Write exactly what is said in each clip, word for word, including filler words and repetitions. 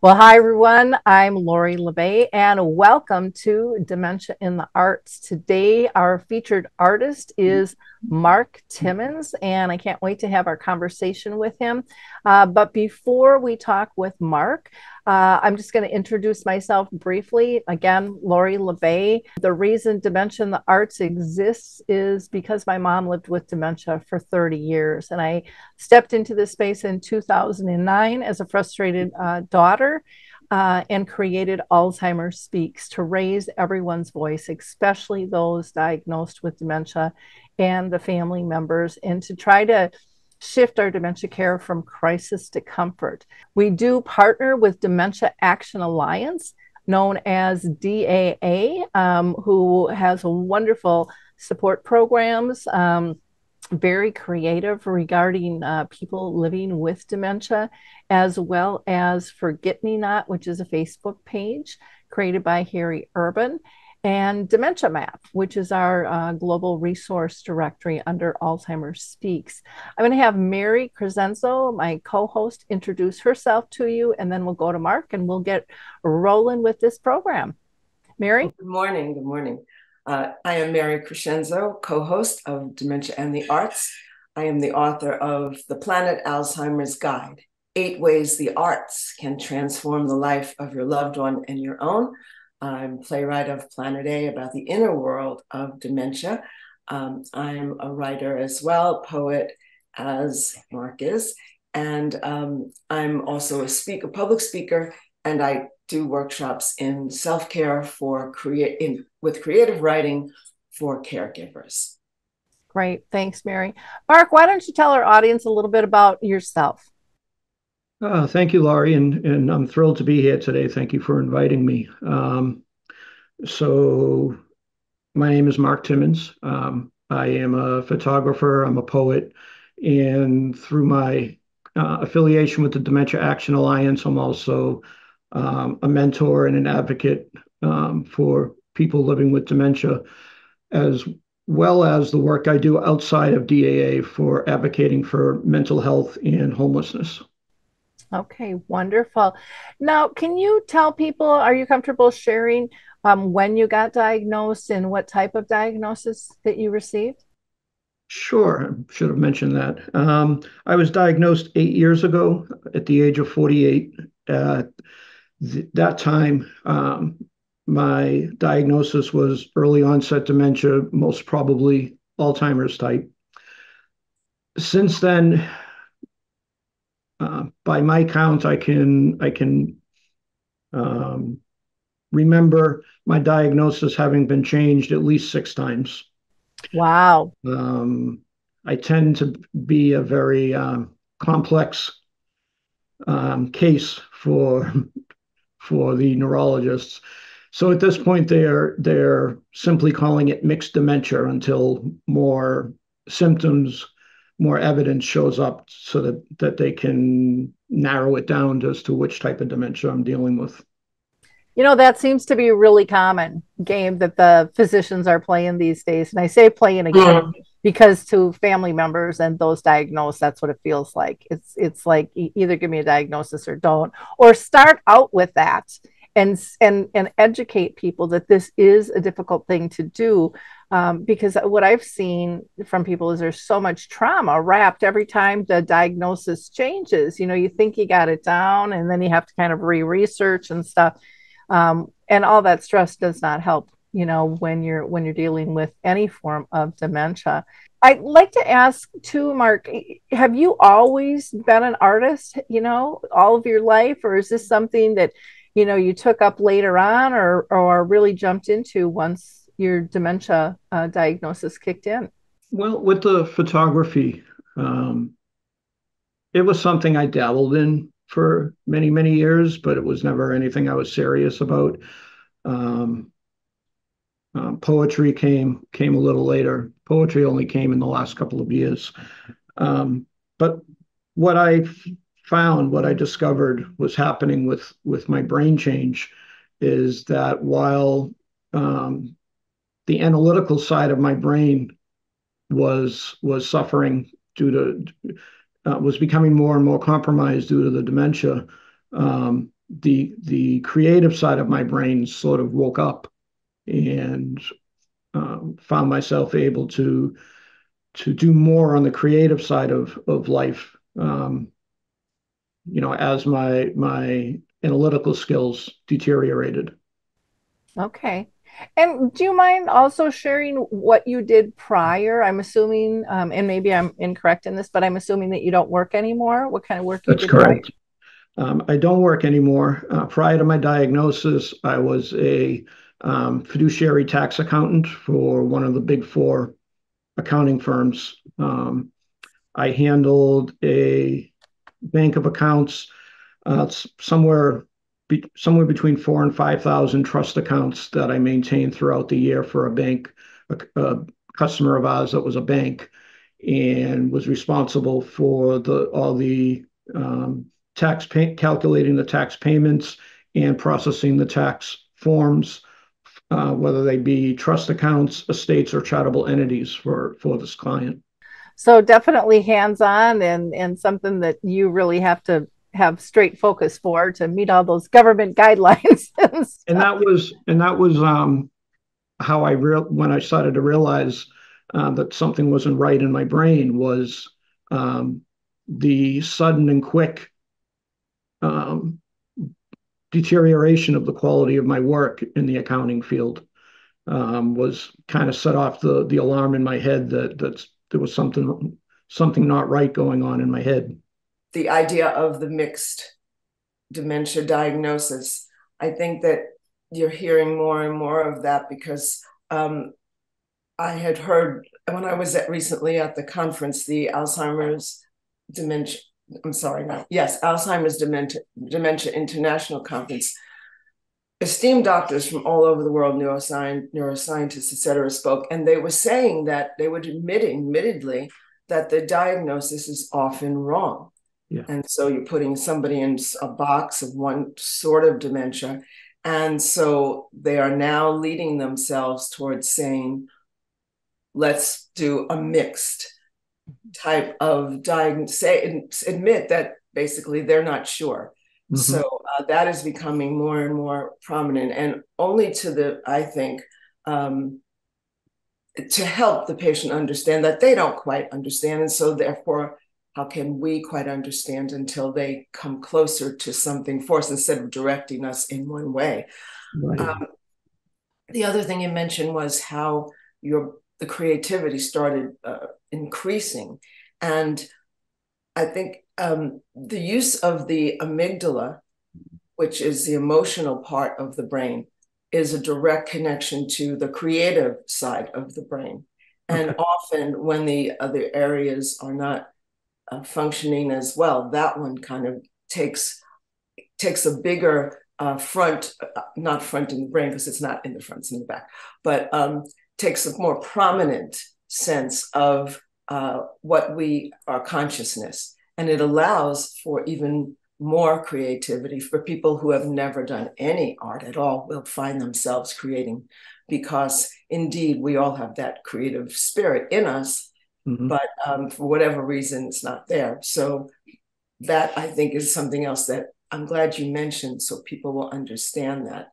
Well, hi, everyone. I'm Lori La Bey, and welcome to Dementia in the Arts. Today, our featured artist is Mark Timmons, and I can't wait to have our conversation with him. Uh, but before we talk with Mark, uh, I'm just going to introduce myself briefly. Again, Lori La Bey. The reason Dementia in the Arts exists is because my mom lived with dementia for thirty years, and I stepped into this space in two thousand nine as a frustrated uh, daughter. Uh, and created Alzheimer's Speaks to raise everyone's voice, especially those diagnosed with dementia and the family members, and to try to shift our dementia care from crisis to comfort. We do partner with Dementia Action Alliance, known as D A A, um, who has wonderful support programs, um, very creative regarding uh, people living with dementia, as well as Forget Me Not, which is a Facebook page created by Harry Urban, and Dementia Map, which is our uh, global resource directory under Alzheimer's Speaks. I'm going to have Mary Crescenzo, my co-host, introduce herself to you, and then we'll go to Mark and we'll get rolling with this program. Mary? Good morning. Good morning. Uh, I am Mary Crescenzo, co-host of Dementia and the Arts. I am the author of The Planet Alzheimer's Guide, Eight Ways the Arts Can Transform the Life of Your Loved One and Your Own. I'm playwright of Planet A about the inner world of dementia. Um, I'm a writer as well, poet as Mark is, and um, I'm also a speaker, public speaker, and I do workshops in self-care for create in with creative writing for caregivers. Great, thanks, Mary. Mark, why don't you tell our audience a little bit about yourself? Uh, thank you, Lori, and and I'm thrilled to be here today. Thank you for inviting me. Um, so, my name is Mark Timmons. Um, I am a photographer. I'm a poet, and through my uh, affiliation with the Dementia Action Alliance, I'm also Um, a mentor and an advocate um, for people living with dementia, as well as the work I do outside of D A A for advocating for mental health and homelessness. Okay, wonderful. Now, can you tell people, are you comfortable sharing um, when you got diagnosed and what type of diagnosis that you received? Sure, I should have mentioned that. Um, I was diagnosed eight years ago at the age of forty-eight. Uh, At that time, um, my diagnosis was early onset dementia, most probably Alzheimer's type. Since then, uh, by my count, I can I can um, remember my diagnosis having been changed at least six times. Wow! Um, I tend to be a very um, complex um, case for. for the neurologists. So at this point, they're they're simply calling it mixed dementia until more symptoms, more evidence shows up so that, that they can narrow it down as to which type of dementia I'm dealing with. You know, that seems to be a really common game that the physicians are playing these days. And I say playing a game mm-hmm. because to family members and those diagnosed, that's what it feels like. It's it's like either give me a diagnosis or don't, or start out with that and and and educate people that this is a difficult thing to do. Um, because what I've seen from people is there's so much trauma wrapped every time the diagnosis changes. You know, you think you got it down and then you have to kind of re-research and stuff. Um, and all that stress does not help, you know, when you're when you're dealing with any form of dementia. I'd like to ask too, Mark, have you always been an artist, you know, all of your life? Or is this something that, you know, you took up later on or, or really jumped into once your dementia uh, diagnosis kicked in? Well, with the photography, um, it was something I dabbled in for many, many years, but it was never anything I was serious about. Um, uh, poetry came came a little later. Poetry only came in the last couple of years. Um, but what I found, what I discovered was happening with, with my brain change is that while um, the analytical side of my brain was was suffering due to, Uh, was becoming more and more compromised due to the dementia. Um, the the creative side of my brain sort of woke up and um, found myself able to to do more on the creative side of of life. Um, you know, as my my analytical skills deteriorated. Okay. And do you mind also sharing what you did prior? I'm assuming, um, and maybe I'm incorrect in this, but I'm assuming that you don't work anymore. What kind of work? That's you did correct. Um, I don't work anymore. Uh, prior to my diagnosis, I was a um, fiduciary tax accountant for one of the big four accounting firms. Um, I handled a bank of accounts uh, somewhere Be, somewhere between four and five thousand trust accounts that I maintained throughout the year for a bank, a, a customer of ours that was a bank, and was responsible for the all the um, tax pay, calculating the tax payments and processing the tax forms, uh, whether they be trust accounts, estates, or charitable entities for for this client. So definitely hands-on and and something that you really have to have straight focus for to meet all those government guidelines. And, and that was, and that was um, how I real when I started to realize uh, that something wasn't right in my brain was um, the sudden and quick um, deterioration of the quality of my work in the accounting field um, was kind of set off the the alarm in my head that that's, there was something something not right going on in my head. The idea of the mixed dementia diagnosis. I think that you're hearing more and more of that because um, I had heard when I was at recently at the conference, the Alzheimer's dementia, I'm sorry, not, yes, Alzheimer's dementia, dementia International Conference. Esteemed doctors from all over the world, neuroscience, neuroscientists, et cetera, spoke, and they were saying that they were admitting, admittedly, that the diagnosis is often wrong. Yeah. And so you're putting somebody in a box of one sort of dementia. And so they are now leading themselves towards saying, let's do a mixed type of diagnosis, admit that basically they're not sure. Mm-hmm. So uh, that is becoming more and more prominent, and only to the, I think, um, to help the patient understand that they don't quite understand. And so therefore, how can we quite understand until they come closer to something for us instead of directing us in one way? Right. Um, the other thing you mentioned was how your the creativity started uh, increasing. And I think um, the use of the amygdala, which is the emotional part of the brain, is a direct connection to the creative side of the brain. And okay. Often when the other areas are not Uh, functioning as well, that one kind of takes takes a bigger uh, front, uh, not front in the brain because it's not in the front, it's in the back, but um, takes a more prominent sense of uh, what we are consciousness, and it allows for even more creativity for people who have never done any art at all will find themselves creating, because indeed we all have that creative spirit in us. Mm-hmm. But um, for whatever reason, it's not there. So that, I think, is something else that I'm glad you mentioned, so people will understand that.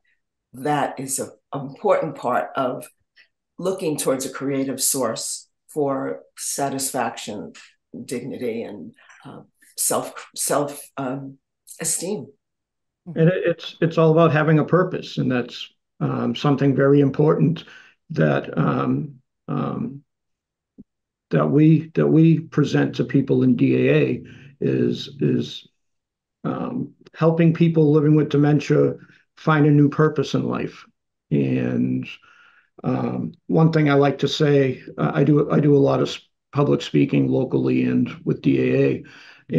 That is an important part of looking towards a creative source for satisfaction, dignity, and uh, self, self um, esteem. And it's, it's all about having a purpose. And that's um, something very important that... Um, um, that we that we present to people in D A A is is um, helping people living with dementia find a new purpose in life. And um, one thing I like to say, uh, I do I do a lot of public speaking locally and with D A A,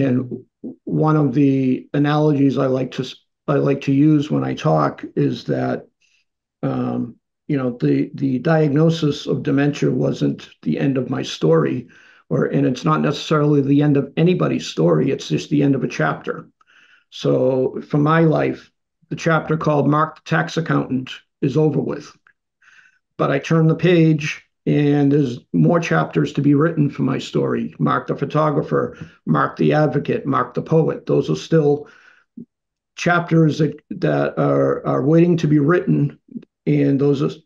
and one of the analogies I like to I like to use when I talk is that um, you know, the, the diagnosis of dementia wasn't the end of my story, or and it's not necessarily the end of anybody's story. It's just the end of a chapter. So for my life, the chapter called Mark the Tax Accountant is over with. But I turn the page and there's more chapters to be written for my story. Mark the Photographer, Mark the Advocate, Mark the Poet. Those are still chapters that, that are, are waiting to be written, and those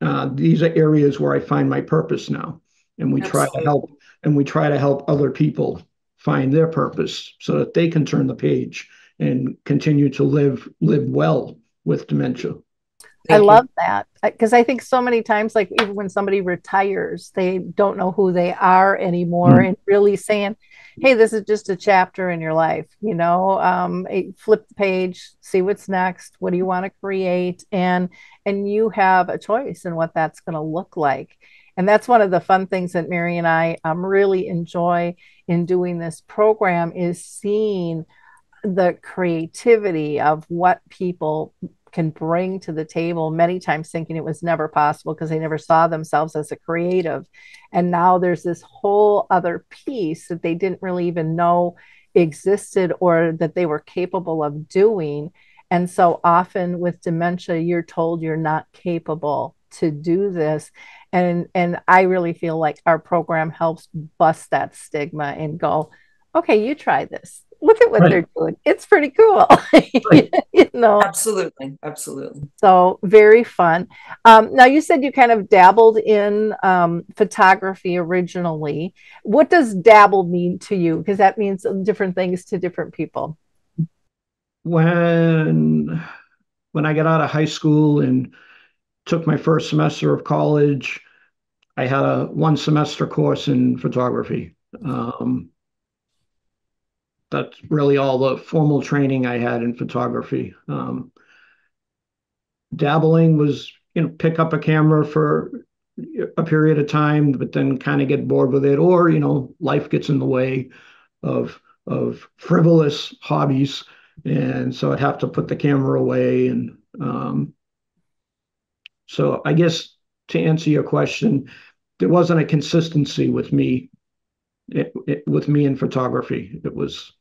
uh, these are areas where I find my purpose now. And we Absolutely. try to help, and we try to help other people find their purpose so that they can turn the page and continue to live live well with dementia. Thank I you. love that, because I think so many times, like even when somebody retires, they don't know who they are anymore. Mm-hmm. And really saying, hey, this is just a chapter in your life, you know, um, flip the page, see what's next. What do you want to create? And, and you have a choice in what that's going to look like. And that's one of the fun things that Mary and I um, really enjoy in doing this program, is seeing the creativity of what people can bring to the table, many times thinking it was never possible because they never saw themselves as a creative. And now there's this whole other piece that they didn't really even know existed or that they were capable of doing. And so often with dementia, you're told you're not capable to do this. And, and I really feel like our program helps bust that stigma and go, okay, you try this. Look at what right. they're doing. It's pretty cool. Right. You know? Absolutely. Absolutely. So very fun. Um, now you said you kind of dabbled in um, photography originally. What does dabble mean to you? Because that means different things to different people. When, when I got out of high school and took my first semester of college, I had a one semester course in photography. Um, that's really all the formal training I had in photography. Um, dabbling was, you know, pick up a camera for a period of time, but then kind of get bored with it, or, you know, life gets in the way of, of frivolous hobbies. And so I'd have to put the camera away. And, um, So I guess to answer your question, there wasn't a consistency with me, it, it, with me in photography. It was,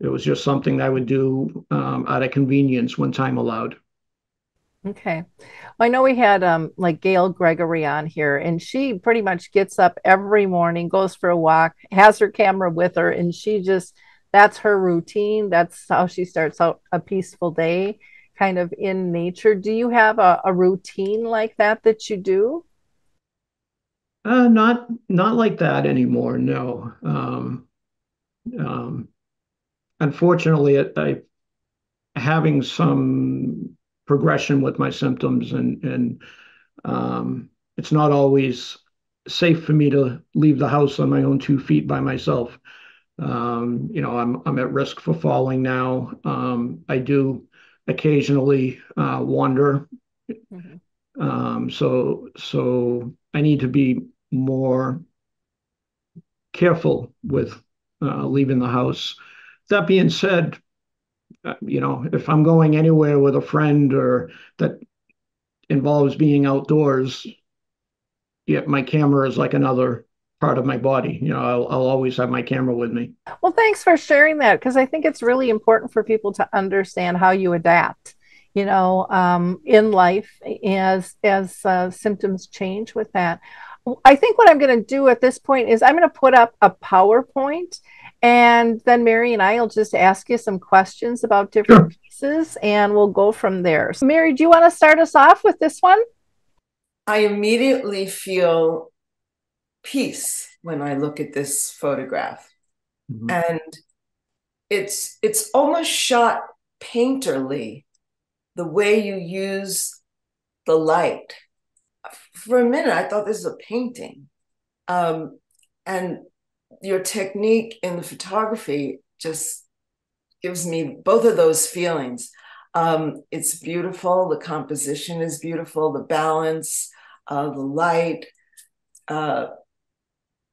it was just something that I would do um, out of convenience when time allowed. Okay. Well, I know we had um, like Gail Gregory on here, and she pretty much gets up every morning, goes for a walk, has her camera with her, and she just, that's her routine. That's how she starts out a peaceful day, kind of in nature. Do you have a, a routine like that that you do? Uh, not, not like that anymore. No. Um, um, unfortunately, I, I, having some progression with my symptoms, and, and um, it's not always safe for me to leave the house on my own two feet by myself. Um, you know, I'm, I'm at risk for falling now. Um, I do occasionally uh, wander. Mm-hmm. um, so so I need to be more careful with uh, leaving the house. That being said, you know, if I'm going anywhere with a friend or that involves being outdoors, yet my camera is like another part of my body. You know, I'll, I'll always have my camera with me. Well, thanks for sharing that, because I think it's really important for people to understand how you adapt, you know, um, in life as, as uh, symptoms change with that. I think what I'm going to do at this point is I'm going to put up a PowerPoint, and then Mary and I will just ask you some questions about different sure. pieces, and we'll go from there. So Mary, do you want to start us off with this one? I immediately feel peace when I look at this photograph. Mm-hmm. And it's it's almost shot painterly, the way you use the light. For a minute, I thought this is a painting. Um, and your technique in the photography just gives me both of those feelings. Um, it's beautiful. The composition is beautiful. The balance, uh, the light, uh,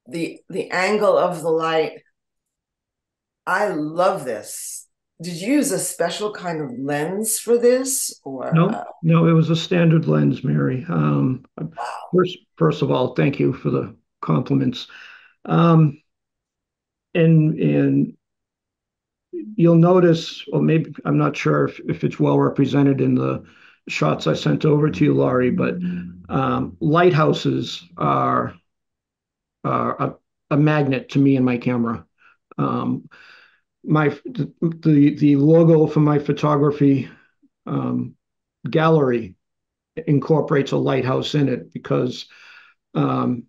The the angle of the light. I love this. Did you use a special kind of lens for this, or no? Uh... No, it was a standard lens, Mary. Um, wow. First, first of all, thank you for the compliments. Um, and and you'll notice, or maybe I'm not sure if if it's well represented in the shots I sent over to you, Lori, but um, lighthouses are. Uh, a, a magnet to me and my camera. Um, my the the logo for my photography um, gallery incorporates a lighthouse in it, because um,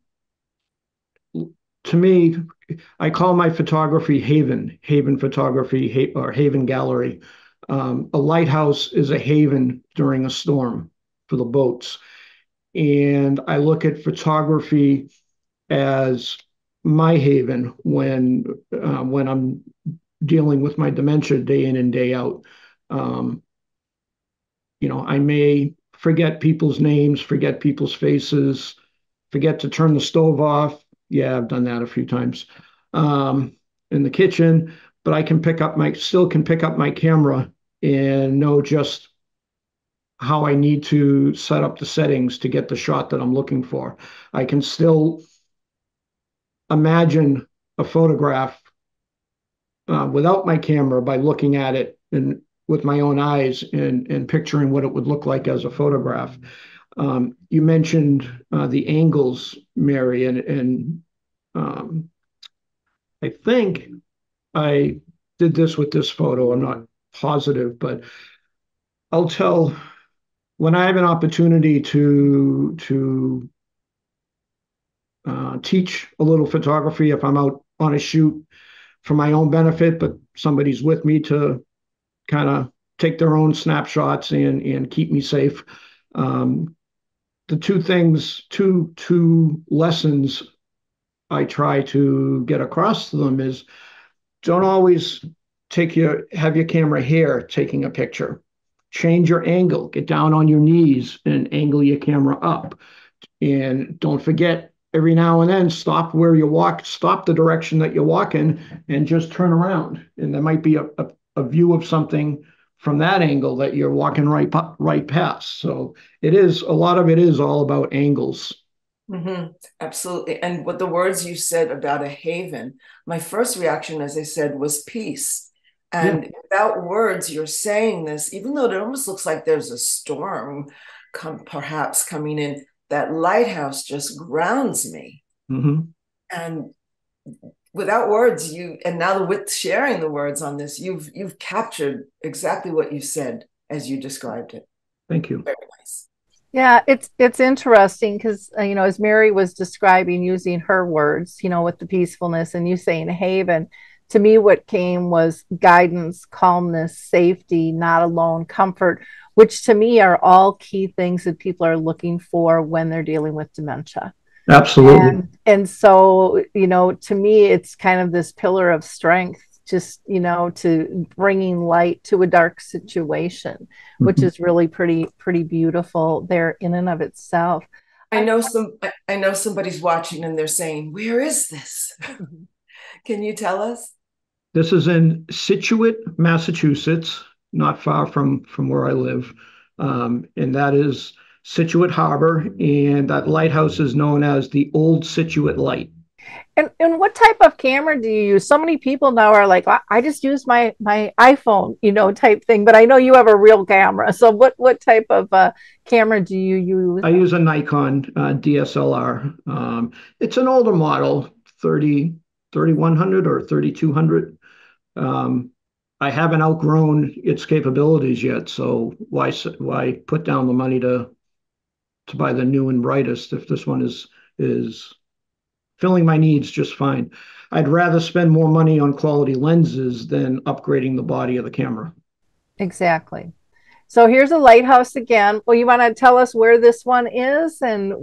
to me, I call my photography Haven, Haven Photography or Haven Gallery. Um, a lighthouse is a haven during a storm for the boats. And I look at photography as my haven when uh, when I'm dealing with my dementia day in and day out. Um, you know, I may forget people's names, forget people's faces, forget to turn the stove off. Yeah, I've done that a few times um, in the kitchen, but I can pick up my, still can pick up my camera and know just how I need to set up the settings to get the shot that I'm looking for. I can still imagine a photograph uh, without my camera by looking at it and with my own eyes and, and picturing what it would look like as a photograph. Um, you mentioned uh, the angles, Mary, and, and um, I think I did this with this photo. I'm not positive, but I'll tell... When I have an opportunity to to uh, teach a little photography, if I'm out on a shoot for my own benefit, but somebody's with me to kind of take their own snapshots and and keep me safe, um, the two things, two two lessons I try to get across to them is don't always take your have your camera here taking a picture. Change your angle, get down on your knees and angle your camera up. And don't forget, every now and then, stop where you walk, stop the direction that you walk in and just turn around. And there might be a, a, a view of something from that angle that you're walking right, right past. So it is, a lot of it is all about angles. Mm-hmm. Absolutely. And what the words you said about a haven, my first reaction, as I said, was peace. And yeah. Without words, you're saying this, even though it almost looks like there's a storm come, perhaps coming in, that lighthouse just grounds me. Mm-hmm. And without words, you, and now with sharing the words on this, you've, you've captured exactly what you said as you described it. Thank you. Very nice. Yeah, it's, it's interesting because, uh, you know, as Mary was describing using her words, you know, with the peacefulness and you saying haven, to me, what came was guidance, calmness, safety, not alone, comfort, which to me are all key things that people are looking for when they're dealing with dementia. Absolutely. And, and so, you know, to me, it's kind of this pillar of strength, just, you know, to bringing light to a dark situation, mm-hmm. which is really pretty, pretty beautiful there in and of itself. I know some, I know somebody's watching and they're saying, where is this? Mm-hmm. Can you tell us? This is in Scituate, Massachusetts, not far from, from where I live. Um, and that is Scituate Harbor. And that lighthouse is known as the Old Scituate Light. And and what type of camera do you use? So many people now are like, I just use my, my iPhone, you know, type thing. But I know you have a real camera. So what, what type of uh, camera do you use? I use a Nikon uh, D S L R. Um, it's an older model, thirty-one hundred or thirty-two hundred. Um, I haven't outgrown its capabilities yet, so why why put down the money to to buy the new and brightest if this one is is filling my needs just fine? I'd rather spend more money on quality lenses than upgrading the body of the camera. Exactly. So here's a lighthouse again. Well, you want to tell us where this one is and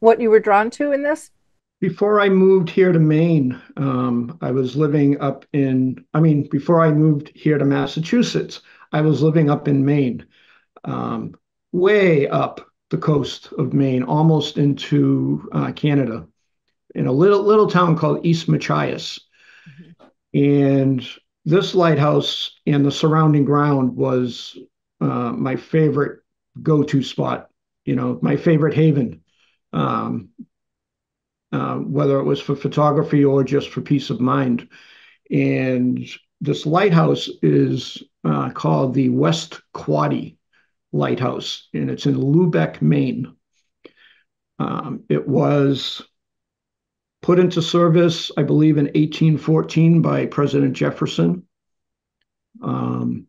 what you were drawn to in this? Before I moved here to Maine, um, I was living up in, I mean, before I moved here to Massachusetts, I was living up in Maine, um, way up the coast of Maine, almost into uh, Canada, in a little little town called East Machias. Mm-hmm. And this lighthouse and the surrounding ground was uh, my favorite go-to spot, you know, my favorite haven. Um Uh, whether it was for photography or just for peace of mind. And this lighthouse is uh, called the West Quoddy Lighthouse, and it's in Lubec, Maine. Um, it was put into service, I believe, in eighteen fourteen by President Jefferson Um,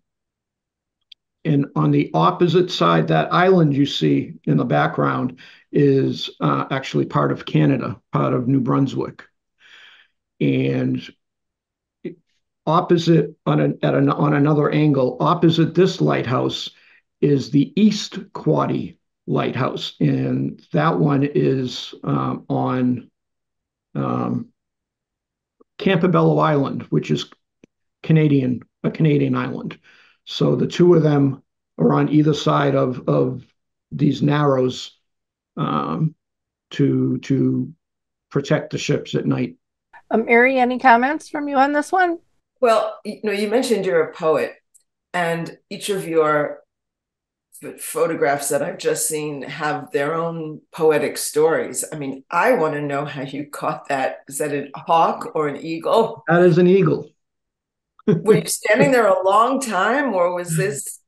and on the opposite side, that island you see in the background is uh, actually part of Canada, part of New Brunswick. And opposite, on, an, at an, on another angle, opposite this lighthouse is the East Quoddy Lighthouse. And that one is um, on um, Campobello Island, which is Canadian, a Canadian island. So the two of them are on either side of, of these narrows um, to, to protect the ships at night. Um, Mary, any comments from you on this one? Well, you know, you mentioned you're a poet, and each of your photographs that I've just seen have their own poetic stories. I mean, I want to know how you caught that. Is that a hawk or an eagle? That is an eagle. Were you standing there a long time, or was this?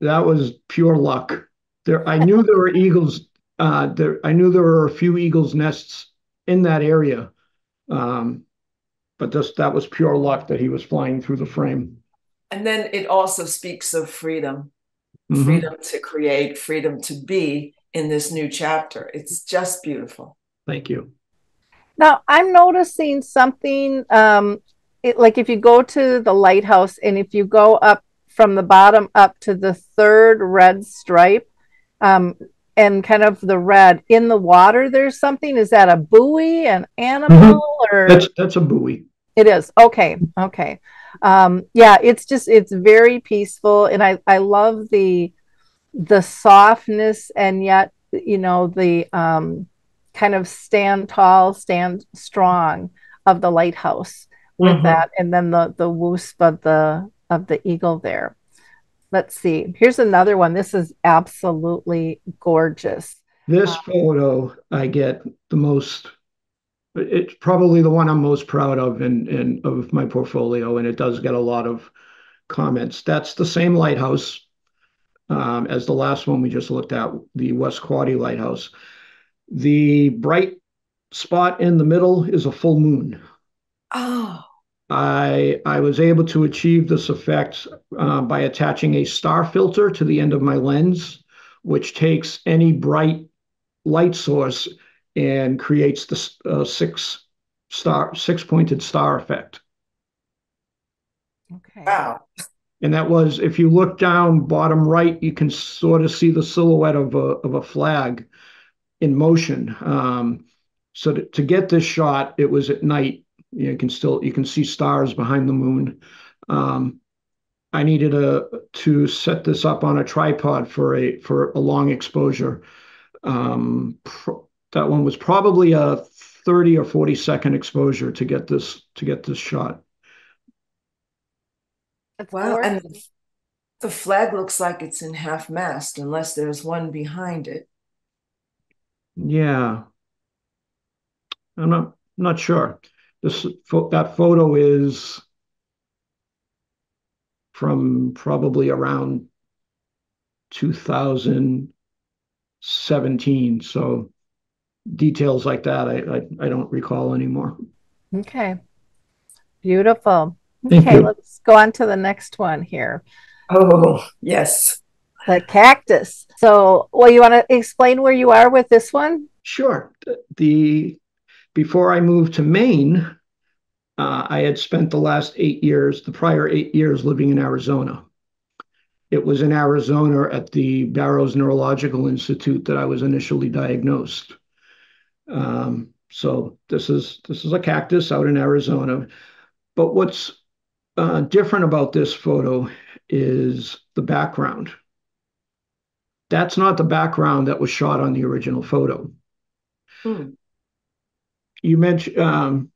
That was pure luck. There, I knew there were eagles. Uh, there, I knew there were a few eagles' nests in that area. Um, But this, that was pure luck that he was flying through the frame. And then it also speaks of freedom, mm-hmm. freedom to create, freedom to be in this new chapter. It's just beautiful. Thank you. Now, I'm noticing something, um, it, like if you go to the lighthouse and if you go up from the bottom up to the third red stripe um, and kind of the red in the water, there's something. Is that a buoy, an animal? Mm-hmm. Or... That's, that's a buoy. It is. Okay. Okay. Um, yeah, it's just, it's very peaceful. And I, I love the, the softness and yet, you know, the um, kind of stand tall, stand strong of the lighthouse with mm-hmm. that. And then the, the whoosp of the, of the eagle there. Let's see. Here's another one. This is absolutely gorgeous. This um, photo I get the most. It's probably the one I'm most proud of in, in of my portfolio, and it does get a lot of comments. That's the same lighthouse um, as the last one we just looked at, the West Quoddy Lighthouse. The bright spot in the middle is a full moon. Oh. I, I was able to achieve this effect uh, by attaching a star filter to the end of my lens, which takes any bright light source and creates the uh, six star, six pointed star effect. Okay. Wow. And that was, if you look down bottom right, you can sort of see the silhouette of a of a flag in motion. Um, so to, to get this shot, it was at night. You can still you can see stars behind the moon. Um, I needed a to set this up on a tripod for a for a long exposure. Um, That one was probably a thirty or forty second exposure to get this to get this shot. Wow, and the flag looks like it's in half mast unless there's one behind it. Yeah. I'm not I'm not sure. This that photo is from probably around two thousand seventeen, so details like that, I, I I don't recall anymore. Okay, beautiful. Thank okay, you. Let's go on to the next one here. Oh yes, the cactus. So, well, you want to explain where you are with this one? Sure. The, the before I moved to Maine, uh, I had spent the last eight years, the prior eight years, living in Arizona. It was in Arizona at the Barrows Neurological Institute that I was initially diagnosed. Um, so this is, this is a cactus out in Arizona, but what's uh, different about this photo is the background. That's not the background that was shot on the original photo. Hmm. You mentioned, um,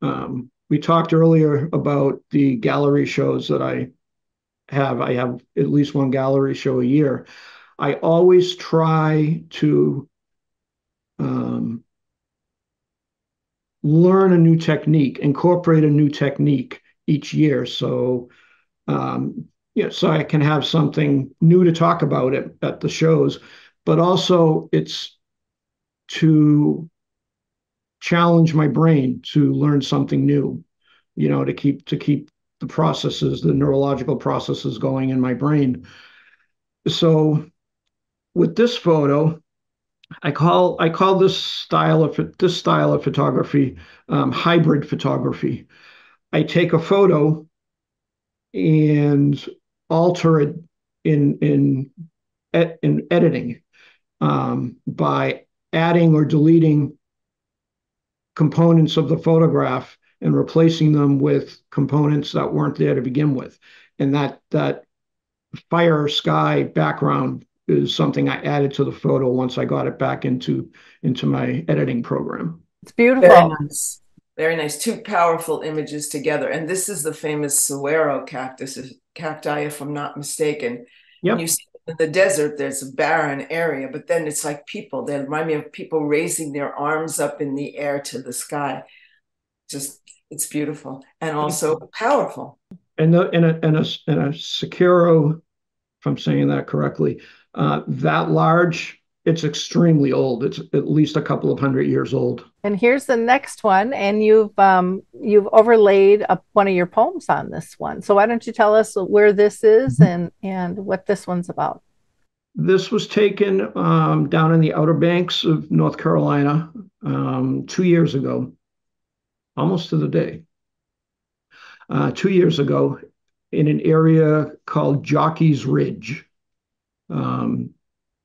um, we talked earlier about the gallery shows that I have. I have at least one gallery show a year. I always try to Um, learn a new technique, incorporate a new technique each year. So, um, yeah, so I can have something new to talk about at, at the shows, but also it's to challenge my brain to learn something new, you know, to keep, to keep the processes, the neurological processes going in my brain. So with this photo, I call I call this style of this style of photography um, hybrid photography. I take a photo and alter it in in in editing um, by adding or deleting components of the photograph and replacing them with components that weren't there to begin with. And that that fire sky background is something I added to the photo once I got it back into into my editing program. It's beautiful. Very nice. Very nice. Two powerful images together. And this is the famous saguaro cactus, cacti, if I'm not mistaken. Yep. And you see in the desert, there's a barren area, but then it's like people. They remind me of people raising their arms up in the air to the sky. Just, it's beautiful and also powerful. And the, and a and a and a saguaro, if I'm saying that correctly, Uh, that large, it's extremely old. It's at least a couple of hundred years old. And here's the next one. And you've um, you've overlaid a, one of your poems on this one. So why don't you tell us where this is and, and what this one's about? This was taken um, down in the Outer Banks of North Carolina um, two years ago, almost to the day. Uh, two years ago in an area called Jockey's Ridge. Um,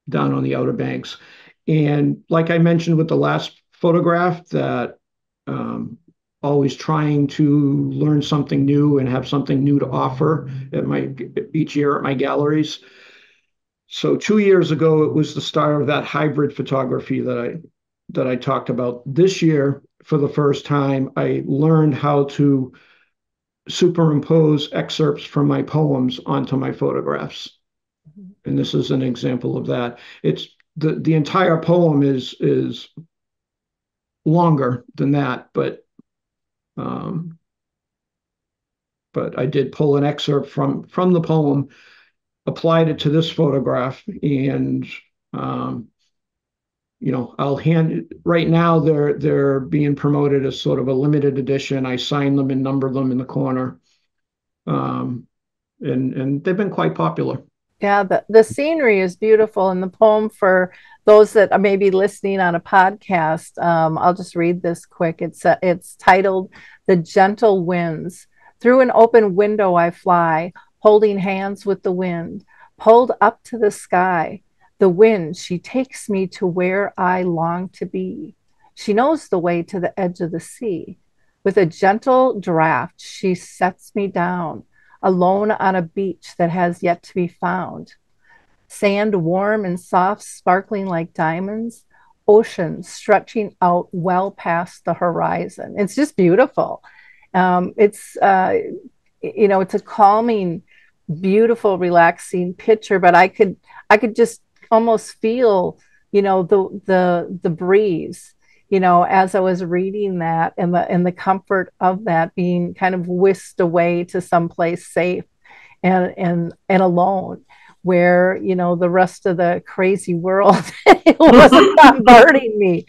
down on the Outer Banks. And like I mentioned with the last photograph, that um, always trying to learn something new and have something new to offer at my each year at my galleries. So two years ago, it was the start of that hybrid photography that I that I talked about. This year, for the first time, I learned how to superimpose excerpts from my poems onto my photographs. And this is an example of that. It's the the entire poem is is longer than that, but um, but I did pull an excerpt from from the poem, applied it to this photograph, and um, you know, I'll hand right now they're they're being promoted as sort of a limited edition. I sign them and number them in the corner, um, and and they've been quite popular. Yeah, the, the scenery is beautiful. And the poem, for those that are maybe listening on a podcast, um, I'll just read this quick. It's, uh, it's titled, The Gentle Winds. Through an open window I fly, holding hands with the wind, pulled up to the sky. The wind, she takes me to where I long to be. She knows the way to the edge of the sea. With a gentle draft, she sets me down. Alone on a beach that has yet to be found. Sand warm and soft, sparkling like diamonds. Ocean stretching out well past the horizon. It's just beautiful. Um, it's, uh, you know, it's a calming, beautiful, relaxing picture, but I could, I could just almost feel, you know, the, the, the breeze, you know, as I was reading that, and the and the comfort of that being kind of whisked away to someplace safe and and and alone, where, you know, the rest of the crazy world it wasn't bombarding me.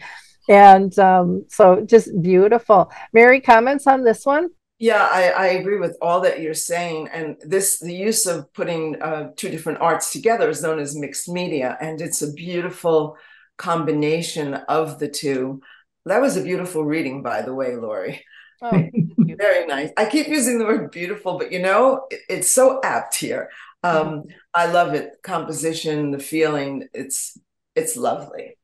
And um, so just beautiful. Mary, comments on this one? Yeah, I, I agree with all that you're saying. And this, the use of putting uh, two different arts together is known as mixed media. And it's a beautiful combination of the two. That was a beautiful reading, by the way, Lori. Oh, very nice. I keep using the word beautiful, but you know, it, it's so apt here. Um, mm-hmm. I love it. Composition, the feeling, it's it's lovely.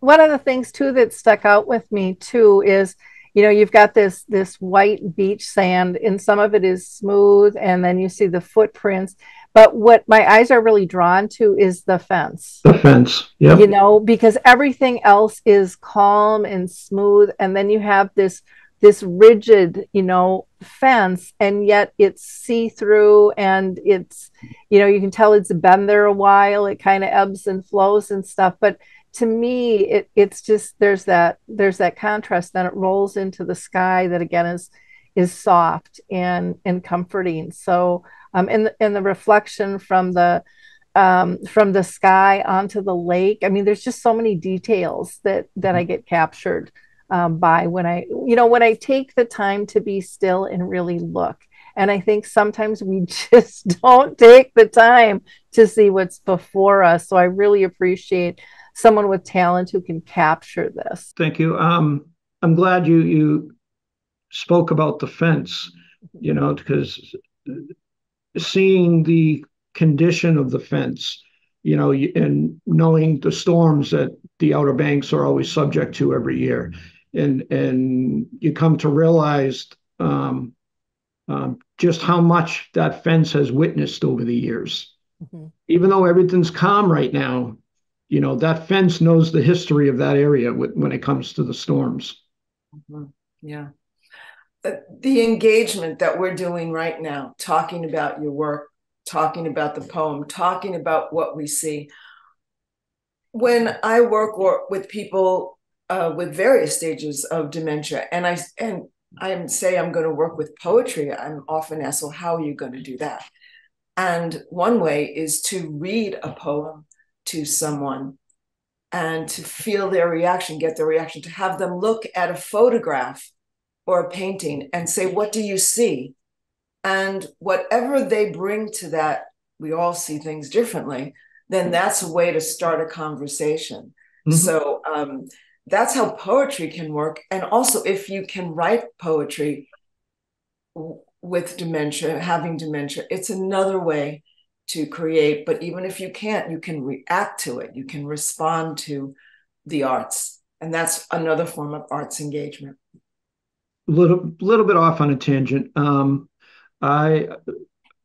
One of the things too that stuck out with me too is, you know, you've got this this white beach sand, and some of it is smooth, and then you see the footprints. But what my eyes are really drawn to is the fence. The fence, yeah. You know, because everything else is calm and smooth, and then you have this this rigid, you know, fence, and yet it's see-through, and it's, you know, you can tell it's been there a while. It kind of ebbs and flows and stuff, but to me, it, it's just, there's that, there's that contrast. Then it rolls into the sky that again is, is soft and, and comforting. So, um, and, and the reflection from the, um, from the sky onto the lake. I mean, there's just so many details that, that I get captured um, by when I, you know, when I take the time to be still and really look And I think sometimes we just don't take the time to see what's before us. So I really appreciate someone with talent who can capture this. Thank you. Um, I'm glad you you spoke about the fence, you know, because seeing the condition of the fence, you know, and knowing the storms that the Outer Banks are always subject to every year. And, and you come to realize um, um, just how much that fence has witnessed over the years. Mm-hmm. Even though everything's calm right now, you know, that fence knows the history of that area with, when it comes to the storms. Mm-hmm. Yeah. The engagement that we're doing right now, talking about your work, talking about the poem, talking about what we see. When I work or, with people uh, with various stages of dementia, and I and I say I'm going to work with poetry, I'm often asked, well, how are you going to do that? And one way is to read a poem to someone and to feel their reaction, get their reaction, to have them look at a photograph or a painting and say, what do you see? And whatever they bring to that, we all see things differently, then that's a way to start a conversation. Mm-hmm. So um, that's how poetry can work. And also if you can write poetry with dementia, having dementia, it's another way to create. But even if you can't, you can react to it. You can respond to the arts. And that's another form of arts engagement. A little, little bit off on a tangent. Um... I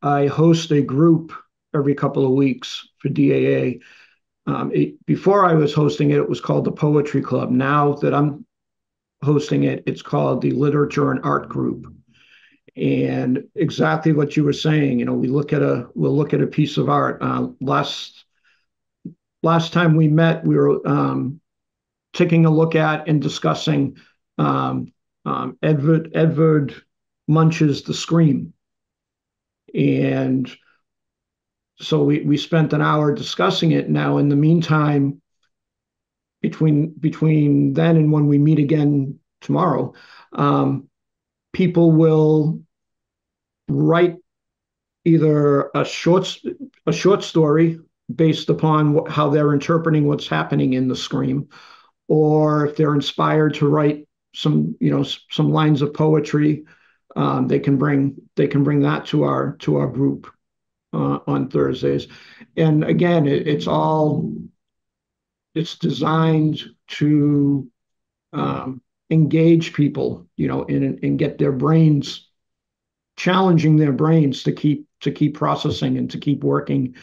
I host a group every couple of weeks for D A A. Um, it, before I was hosting it, it was called the Poetry Club. Now that I'm hosting it, it's called the Literature and Art Group. And exactly what you were saying, you know, we look at a we'll look at a piece of art. Uh, last last time we met, we were um, taking a look at and discussing um, um, Edvard Edvard Munch's The Scream. And so we, we spent an hour discussing it. Now, in the meantime, between between then and when we meet again tomorrow, um, people will write either a short a short story based upon what, how they're interpreting what's happening in The Scream, or if they're inspired to write some you know some lines of poetry. Um, they can bring they can bring that to our to our group uh, on Thursdays, and again, it, it's all it's designed to um, engage people, you know, and and get their brains challenging their brains to keep to keep processing and to keep working,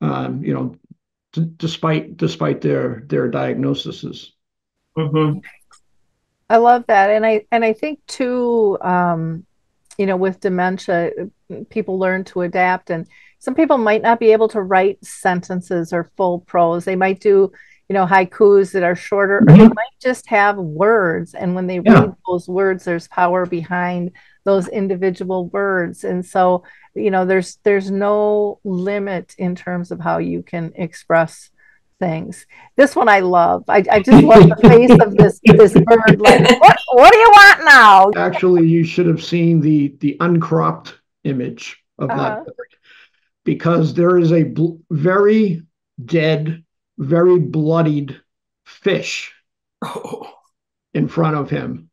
um, you know, d despite despite their their diagnoses. Mm-hmm. I love that. And I, and I think too, um, you know, with dementia, people learn to adapt, and some people might not be able to write sentences or full prose. They might do, you know, haikus that are shorter, or they might just have words. And when they yeah. read those words, there's power behind those individual words. And so, you know, there's, there's no limit in terms of how you can express things. This one I love. I, I just love the face of this this bird. Like, what, what do you want now? Actually, you should have seen the the uncropped image of uh-huh. that bird, because there is a bl very dead, very bloodied fish oh. in front of him.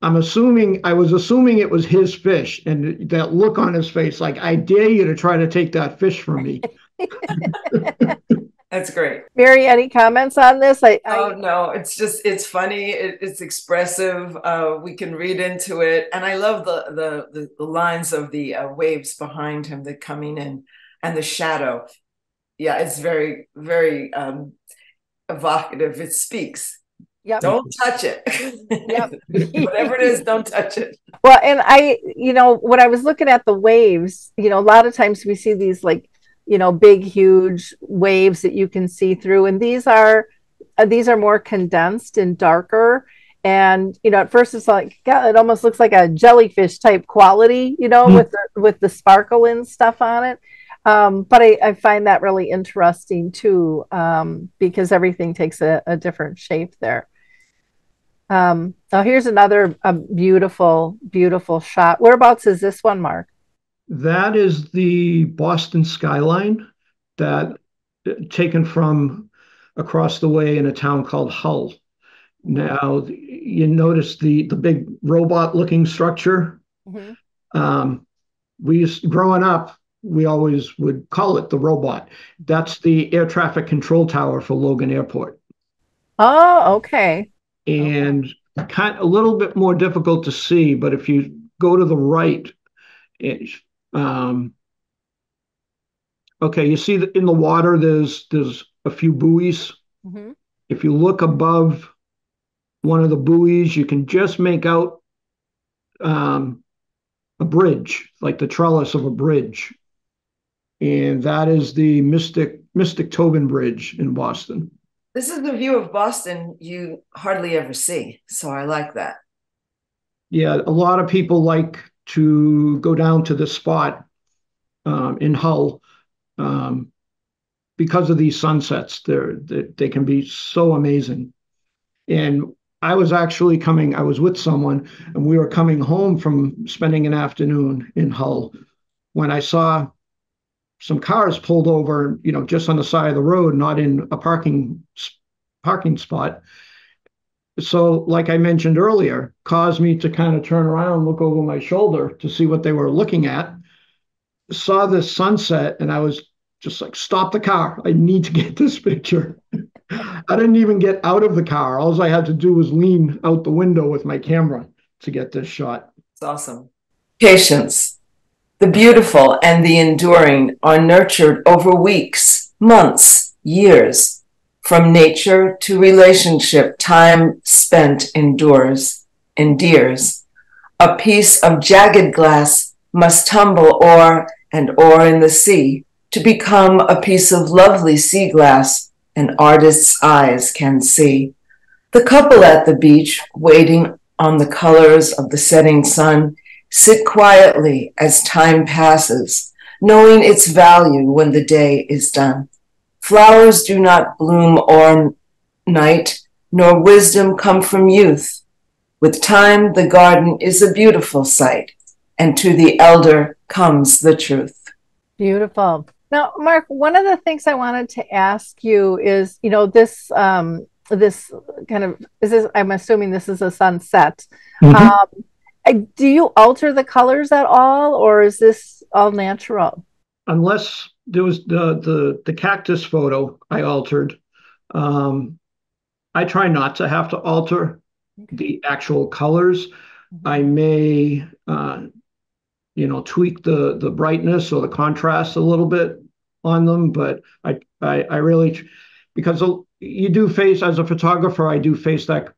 I'm assuming I was assuming it was his fish, and that look on his face, like, I dare you to try to take that fish from me. That's great. Mary, any comments on this? I, I... Oh, no, it's just, it's funny. It, it's expressive. Uh, we can read into it. And I love the the, the, the lines of the uh, waves behind him that coming in and the shadow. Yeah, it's very, very um, evocative. It speaks. Yep. Don't touch it. Yep. Whatever it is, don't touch it. Well, and I, you know, when I was looking at the waves, you know, a lot of times we see these like, you know, big, huge waves that you can see through. And these are, uh, these are more condensed and darker. And, you know, at first it's like, God, it almost looks like a jellyfish type quality, you know, mm-hmm. with the, with the sparkle and stuff on it. Um, but I, I find that really interesting too, um, because everything takes a, a different shape there. Um, now here's another a beautiful, beautiful shot. Whereabouts is this one, Mark? That is the Boston skyline that taken from across the way in a town called Hull. Now, you notice the, the big robot-looking structure. Mm-hmm. Um, we used, growing up, we always would call it the robot. That's the air traffic control tower for Logan Airport. Oh, okay. And okay. Kind of a little bit more difficult to see, but if you go to the right, it, um, okay, you see that in the water, there's there's a few buoys. Mm-hmm. If you look above one of the buoys, you can just make out um, a bridge, like the trellis of a bridge. And that is the Mystic Mystic Tobin Bridge in Boston. This is the view of Boston you hardly ever see, so I like that. Yeah, a lot of people like to go down to this spot um, in Hull um, because of these sunsets. They're, they they can be so amazing. And I was actually coming, I was with someone, and we were coming home from spending an afternoon in Hull when I saw some cars pulled over, you know, just on the side of the road, not in a parking parking spot. So, like I mentioned earlier, caused me to kind of turn around, look over my shoulder to see what they were looking at. Saw this sunset, and I was just like, stop the car. I need to get this picture. I didn't even get out of the car. All I had to do was lean out the window with my camera to get this shot. It's awesome. Patience. The beautiful and the enduring are nurtured over weeks, months, years. From nature to relationship, time spent endures, endears. A piece of jagged glass must tumble o'er and o'er in the sea to become a piece of lovely sea glass an artist's eyes can see. The couple at the beach, waiting on the colors of the setting sun, sit quietly as time passes, knowing its value when the day is done. Flowers do not bloom o'er night, nor wisdom come from youth. With time, the garden is a beautiful sight, and to the elder comes the truth. Beautiful. Now, Mark, one of the things I wanted to ask you is, you know, this um, this kind of, is this, I'm assuming this is a sunset. Mm-hmm. um, Do you alter the colors at all, or is this all natural? Unless there was the the, the cactus photo I altered. Um, I try not to have to alter okay. the actual colors. Mm-hmm. I may, uh, you know, tweak the the brightness or the contrast a little bit on them, but I I, I really, because you do face, as a photographer, I do face that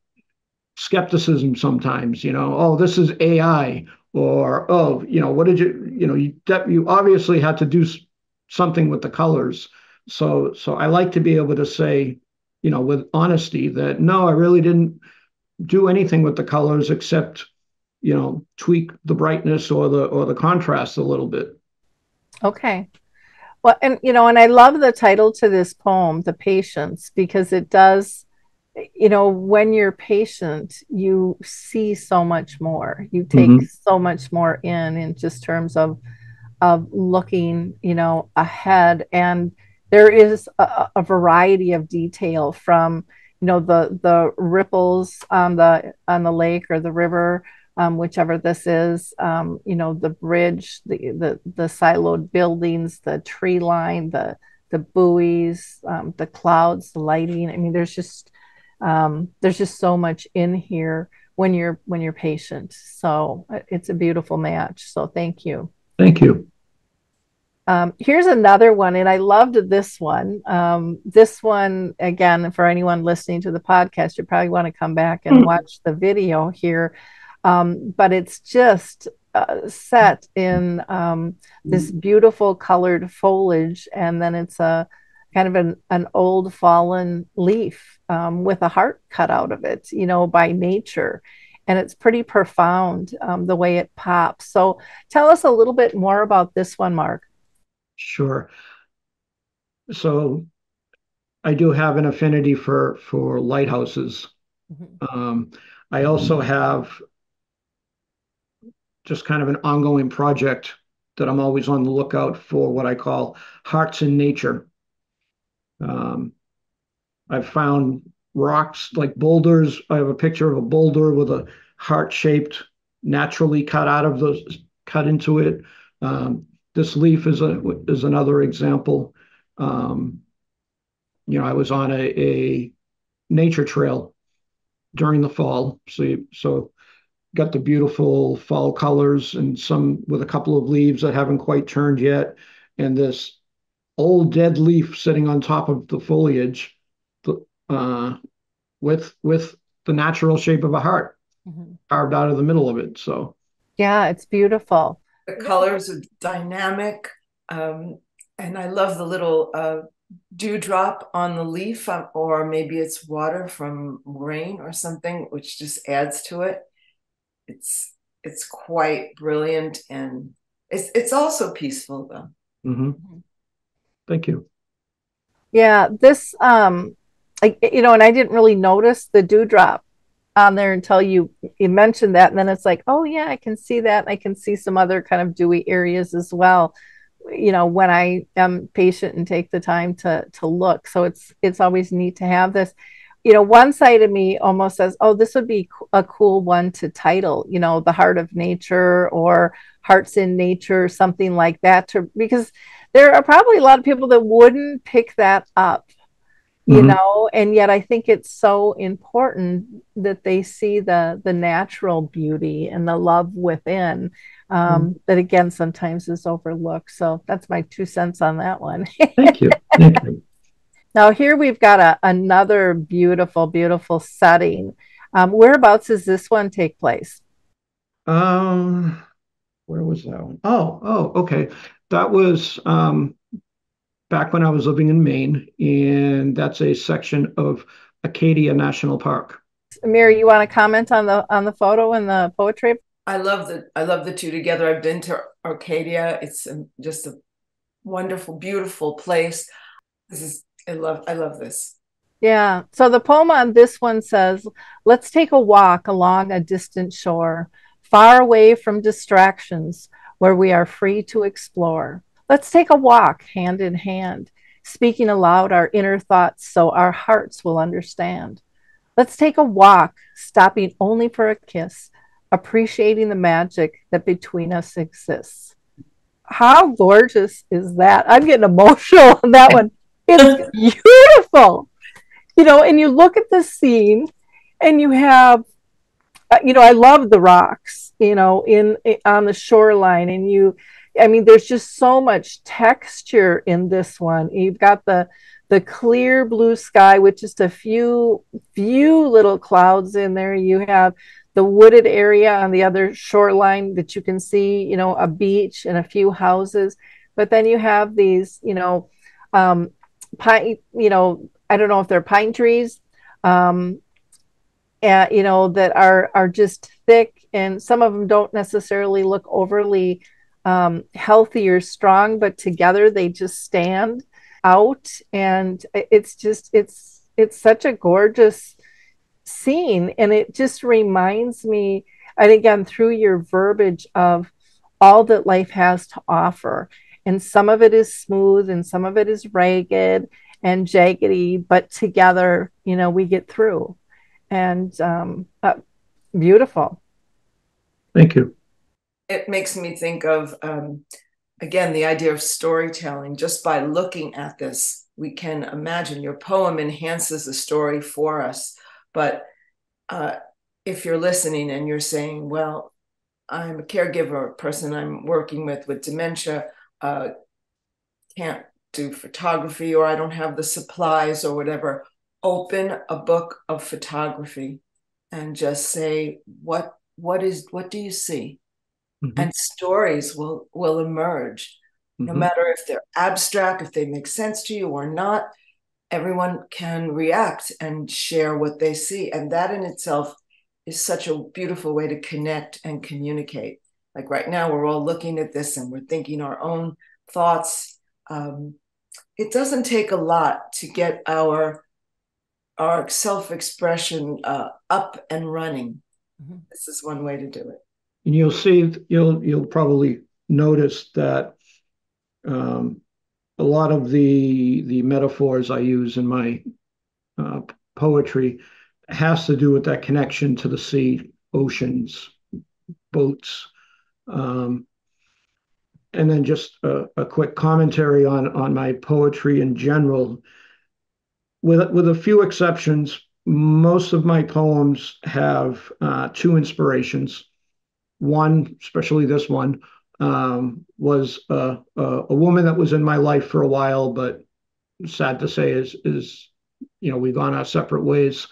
skepticism sometimes, you know, oh, this is A I, or, oh, you know, what did you, you know, you, you obviously had to do something with the colors. So, so I like to be able to say, you know, with honesty that, no, I really didn't do anything with the colors except, you know, tweak the brightness or the, or the contrast a little bit. Okay. Well, and, you know, and I love the title to this poem, The Patience, because it does, you know, when you're patient, you see so much more. You take mm-hmm. so much more in, in just terms of, of looking, you know, ahead. And there is a, a variety of detail from, you know, the, the ripples on the, on the lake or the river, um, whichever this is, um, you know, the bridge, the, the, the siloed buildings, the tree line, the, the buoys, um, the clouds, the lighting. I mean, there's just, Um, there's just so much in here when you're when you're patient. So it's a beautiful match. So thank you. Thank you. Um, here's another one, and I loved this one. Um, this one, again, for anyone listening to the podcast, you probably want to come back and watch the video here. Um, but it's just uh, set in um, this beautiful colored foliage, and then it's a kind of an, an old fallen leaf um, with a heart cut out of it, you know, by nature. And it's pretty profound, um, the way it pops. So tell us a little bit more about this one, Mark. Sure. So I do have an affinity for, for lighthouses. Mm-hmm. Um, I also have just kind of an ongoing project that I'm always on the lookout for what I call hearts in nature. Um, I've found rocks like boulders. I have a picture of a boulder with a heart-shaped, naturally cut out of the, cut into it. Um, this leaf is a is another example. Um, you know, I was on a, a nature trail during the fall, so you, so got the beautiful fall colors and some with a couple of leaves that haven't quite turned yet, and this old dead leaf sitting on top of the foliage, uh, with with the natural shape of a heart. Mm-hmm. Carved out of the middle of it. So yeah, it's beautiful. The colors are dynamic, um, and I love the little uh, dewdrop on the leaf, um, or maybe it's water from rain or something, which just adds to it. It's it's quite brilliant, and it's it's also peaceful though. Mm-hmm. Thank you. Yeah, this um, I, you know, and I didn't really notice the dewdrop on there until you you mentioned that, and then it's like, oh yeah, I can see that. I can see some other kind of dewy areas as well, you know, when I am patient and take the time to to look. So it's it's always neat to have this. You know, one side of me almost says, oh, this would be a cool one to title, you know, The Heart of Nature or Hearts in Nature, something like that, to, because there are probably a lot of people that wouldn't pick that up. You mm-hmm. know, and yet I think it's so important that they see the the natural beauty and the love within, um, mm-hmm. that again sometimes is overlooked. So that's my two cents on that one. Thank you. Thank you. Now here we've got a, another beautiful, beautiful setting. Um, whereabouts does this one take place? Um, where was that one? Oh, oh, okay. That was. Um, back when I was living in Maine, and that's a section of Acadia National Park. Mary, you want to comment on the on the photo and the poetry? I love the I love the two together. I've been to Arcadia. It's just a wonderful, beautiful place. This is I love I love this. Yeah. So the poem on this one says, "Let's take a walk along a distant shore, far away from distractions, where we are free to explore. Let's take a walk hand in hand, speaking aloud our inner thoughts so our hearts will understand. Let's take a walk, stopping only for a kiss, appreciating the magic that between us exists." How gorgeous is that? I'm getting emotional on that one. It's beautiful. You know, and you look at the scene and you have, you know, I love the rocks, you know, in on the shoreline, and you, I mean, there's just so much texture in this one. You've got the the clear blue sky with just a few few little clouds in there. You have the wooded area on the other shoreline that you can see, you know, a beach and a few houses. But then you have these, you know, um, pine, you know, I don't know if they're pine trees, um, uh, you know, that are are just thick, and some of them don't necessarily look overly Um, healthy or strong, but together they just stand out, and it's just it's it's such a gorgeous scene. And it just reminds me, and again through your verbiage, of all that life has to offer, and some of it is smooth and some of it is ragged and jaggedy, but together, you know, we get through. And um, uh, beautiful. Thank you. It makes me think of, um, again, the idea of storytelling. Just by looking at this, we can imagine. Your poem enhances the story for us. But uh, if you're listening and you're saying, well, I'm a caregiver, a person I'm working with with dementia, uh, can't do photography, or I don't have the supplies or whatever, open a book of photography and just say, what what is what do you see? Mm-hmm. And stories will will emerge, no mm-hmm. matter if they're abstract, if they make sense to you or not. Everyone can react and share what they see, and that in itself is such a beautiful way to connect and communicate. Like right now, we're all looking at this and we're thinking our own thoughts. Um, it doesn't take a lot to get our our self-expression uh, up and running. Mm-hmm. This is one way to do it. And you'll see, you'll you'll probably noticed that um, a lot of the the metaphors I use in my uh, poetry has to do with that connection to the sea, oceans, boats. Um, and then just a, a quick commentary on on my poetry in general. With, with a few exceptions, most of my poems have uh, two inspirations. One, especially this one, um, was uh, uh, a woman that was in my life for a while, but sad to say is, is you know, we've gone our separate ways.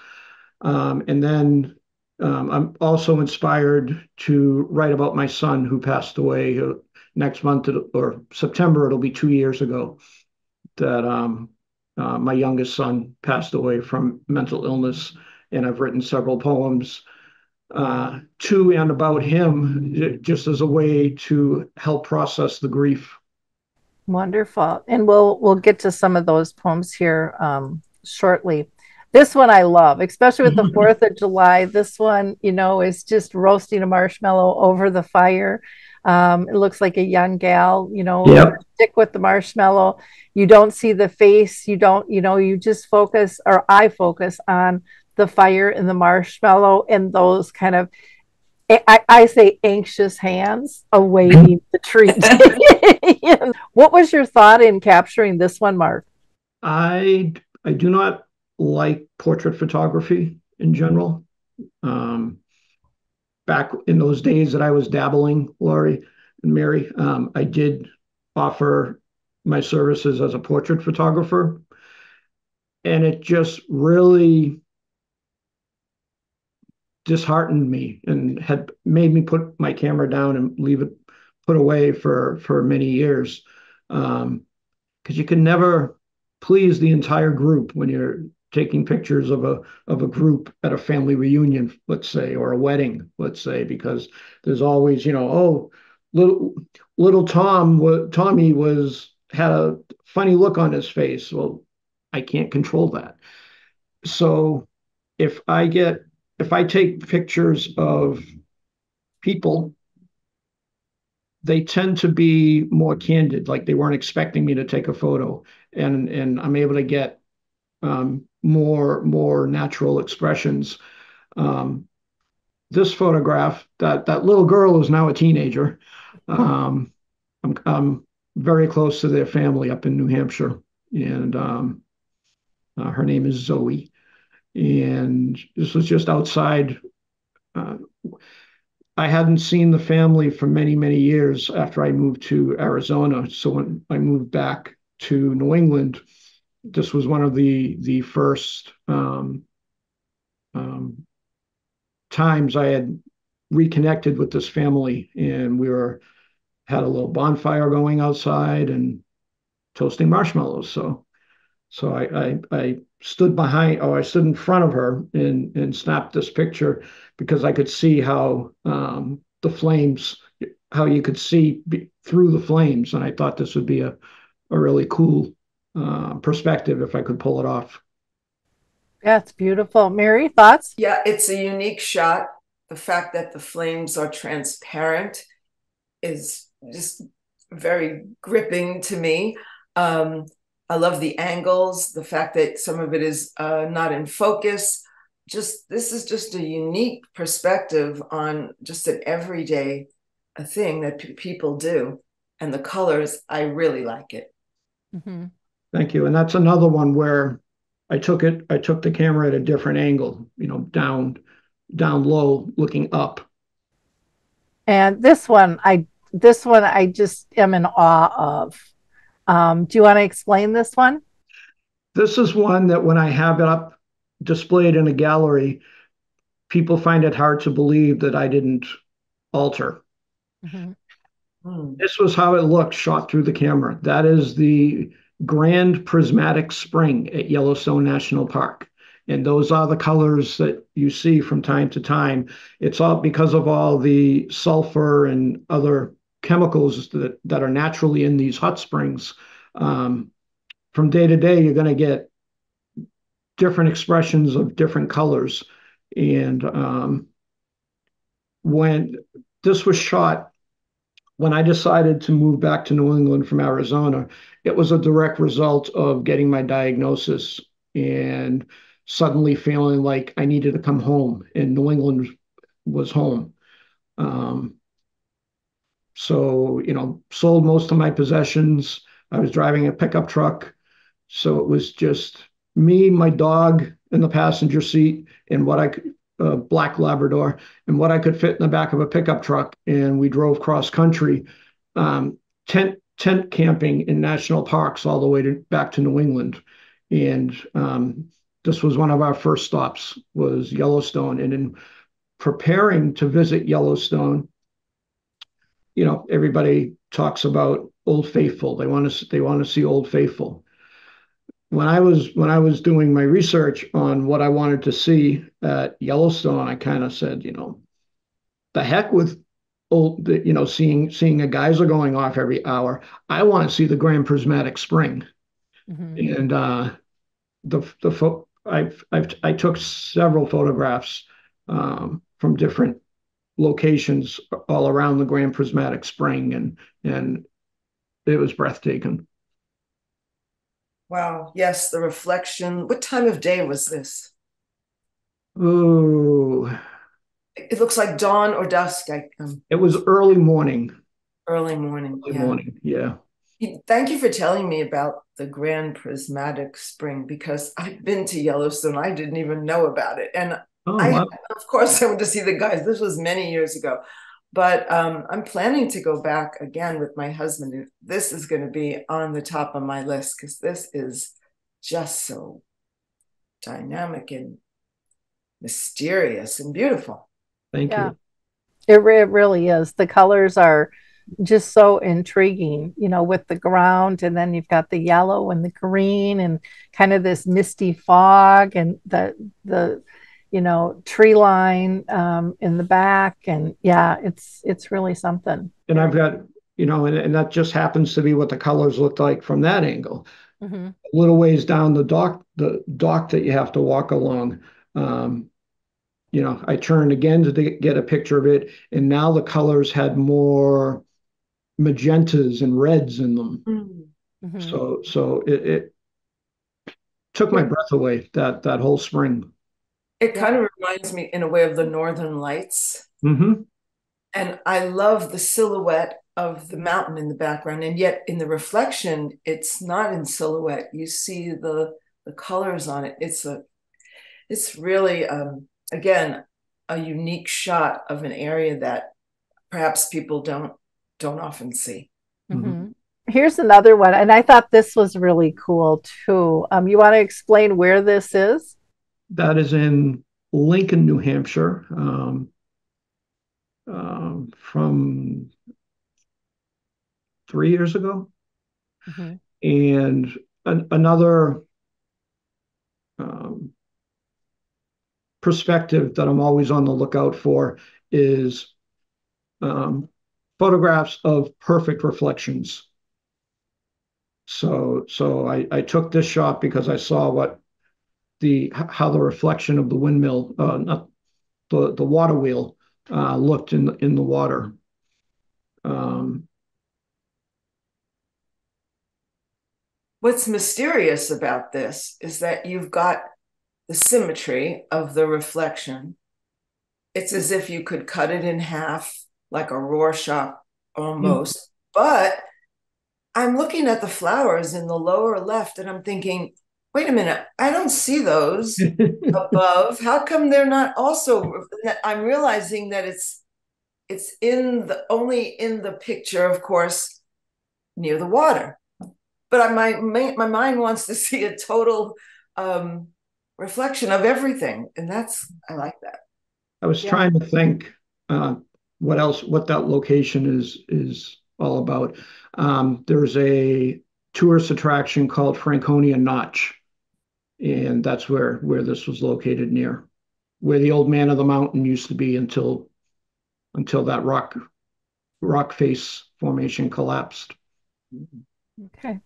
Um, and then um, I'm also inspired to write about my son who passed away uh, next month, or September, it'll be two years ago that um, uh, my youngest son passed away from mental illness. And I've written several poems Uh, to and about him, just as a way to help process the grief. Wonderful. And we'll we'll get to some of those poems here um, shortly. This one I love, especially with the fourth of July. This one, you know, is just roasting a marshmallow over the fire. Um, it looks like a young gal, you know, yep. Stick with the marshmallow. You don't see the face. You don't, you know, you just focus, or I focus on the fire and the marshmallow and those kind of, I, I say, anxious hands awaiting the treat. What was your thought in capturing this one, Mark? I, I do not like portrait photography in general. Um, back in those days that I was dabbling, Lori and Mary, um, I did offer my services as a portrait photographer. And it just really disheartened me and had made me put my camera down and leave it put away for, for many years. Um, 'cause you can never please the entire group when you're taking pictures of a, of a group at a family reunion, let's say, or a wedding, let's say, because there's always, you know, oh, little, little Tom, Tommy was, had a funny look on his face. Well, I can't control that. So if I get, If I take pictures of people, they tend to be more candid, like they weren't expecting me to take a photo, and and I'm able to get um, more more natural expressions. Um, this photograph, that that little girl is now a teenager. Um, I'm, I'm very close to their family up in New Hampshire, and um, uh, her name is Zoe. And this was just outside. Uh, I hadn't seen the family for many, many years after I moved to Arizona. So when I moved back to New England, this was one of the the first um, um, times I had reconnected with this family, and we were had a little bonfire going outside and toasting marshmallows. So, so I I. I stood behind, or I stood in front of her and, and snapped this picture because I could see how um, the flames, how you could see b through the flames. And I thought this would be a, a really cool uh, perspective if I could pull it off. That's beautiful. Mary, thoughts? Yeah, it's a unique shot. The fact that the flames are transparent is just very gripping to me. Um, I love the angles, the fact that some of it is uh, not in focus. Just this is just a unique perspective on just an everyday a thing that p people do. And the colors, I really like it. Mm-hmm. Thank you. And that's another one where I took it, I took the camera at a different angle, you know, down, down low, looking up. And this one, I, this one, I just am in awe of. Um, do you want to explain this one? This is one that when I have it up displayed in a gallery, people find it hard to believe that I didn't alter. Mm-hmm. Mm. This was how it looked shot through the camera. That is the Grand Prismatic Spring at Yellowstone National Park. And those are the colors that you see from time to time. It's all because of all the sulfur and other chemicals that, that are naturally in these hot springs. Um, from day to day, you're going to get different expressions of different colors. And um, when this was shot when I decided to move back to New England from Arizona, it was a direct result of getting my diagnosis and suddenly feeling like I needed to come home, and New England was home. Um, so, you know, sold most of my possessions. I was driving a pickup truck. So it was just me, my dog in the passenger seat, and what I could, uh, black Labrador, and what I could fit in the back of a pickup truck. And we drove cross country, um, tent, tent camping in national parks all the way to, back to New England. And um, this was one of our first stops, was Yellowstone. And in preparing to visit Yellowstone, you know, everybody talks about Old Faithful. They want to they want to see Old Faithful. When I was when I was doing my research on what I wanted to see at Yellowstone, I kind of said, you know, the heck with old, you know, seeing seeing a geyser going off every hour. I want to see the Grand Prismatic Spring. Mm-hmm. And uh, the the I've, I've I took several photographs um, from different locations all around the Grand Prismatic Spring, and and it was breathtaking. Wow. Yes, the reflection. What time of day was this? Ooh. It looks like dawn or dusk. I, um, it was early morning. Early morning. Early yeah. morning, yeah. Thank you for telling me about the Grand Prismatic Spring, because I've been to Yellowstone. I didn't even know about it. And oh, I, wow. of course, I went to see the guys. This was many years ago. But um, I'm planning to go back again with my husband. This is going to be on the top of my list, because this is just so dynamic and mysterious and beautiful. Thank yeah. you. It, re it really is. The colors are just so intriguing, you know, with the ground, and then you've got the yellow and the green and kind of this misty fog, and the the you know, tree line um, in the back. And yeah, it's, it's really something. And I've got, you know, and, and that just happens to be what the colors look like from that angle. Mm-hmm. A little ways down the dock, the dock that you have to walk along. Um, you know, I turned again to get a picture of it, and now the colors had more magentas and reds in them. Mm-hmm. So, so it, it took my breath away, that, that whole spring. It kind of reminds me in a way of the Northern Lights. Mm-hmm. And I love the silhouette of the mountain in the background. And yet in the reflection, it's not in silhouette. You see the, the colors on it. It's a, it's really, um, again, a unique shot of an area that perhaps people don't, don't often see. Mm-hmm. Here's another one. And I thought this was really cool too. Um, you want to explain where this is? That is in Lincoln, New Hampshire, um, uh, from three years ago. Mm-hmm. And an, another um, perspective that I'm always on the lookout for is um, photographs of perfect reflections. So, so I, I took this shot because I saw what The, how the reflection of the windmill, uh, not the, the water wheel, uh, looked in the, in the water. Um, What's mysterious about this is that you've got the symmetry of the reflection. It's as if you could cut it in half, like a Rorschach almost. Mm. But I'm looking at the flowers in the lower left, and I'm thinking, wait a minute, I don't see those above. How come they're not also? I'm realizing that it's it's in the only in the picture, of course, near the water. But my my mind wants to see a total um, reflection of everything, and that's I like that. I was yeah. trying to think uh, what else, what that location is is all about. Um, there's a tourist attraction called Franconia Notch. And that's where, where this was located near, where the old man of the mountain used to be until until that rock rock face formation collapsed. Okay.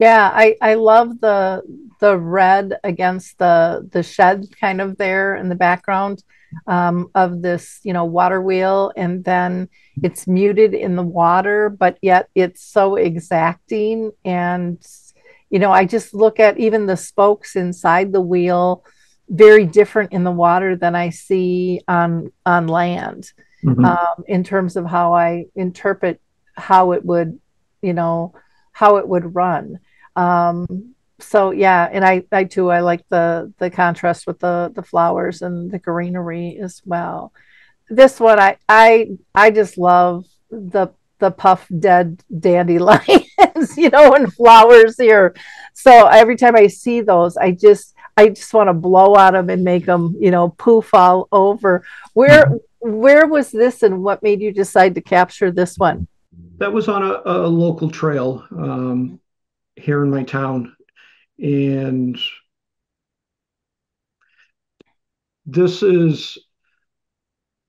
Yeah, I, I love the the red against the, the shed kind of there in the background um, of this, you know, water wheel. And then it's muted in the water, but yet it's so exacting. And, you know, I just look at even the spokes inside the wheel, very different in the water than I see on, on land, mm-hmm. um, in terms of how I interpret how it would, you know, how it would run. Um, so yeah, and I, I too, I like the, the contrast with the, the flowers and the greenery as well. This one, I, I, I just love the, the puff dead dandelions, you know, and flowers here. So every time I see those, I just, I just want to blow on them and make them, you know, poof all over. Where, where was this and what made you decide to capture this one? That was on a, a local trail um, here in my town. And this is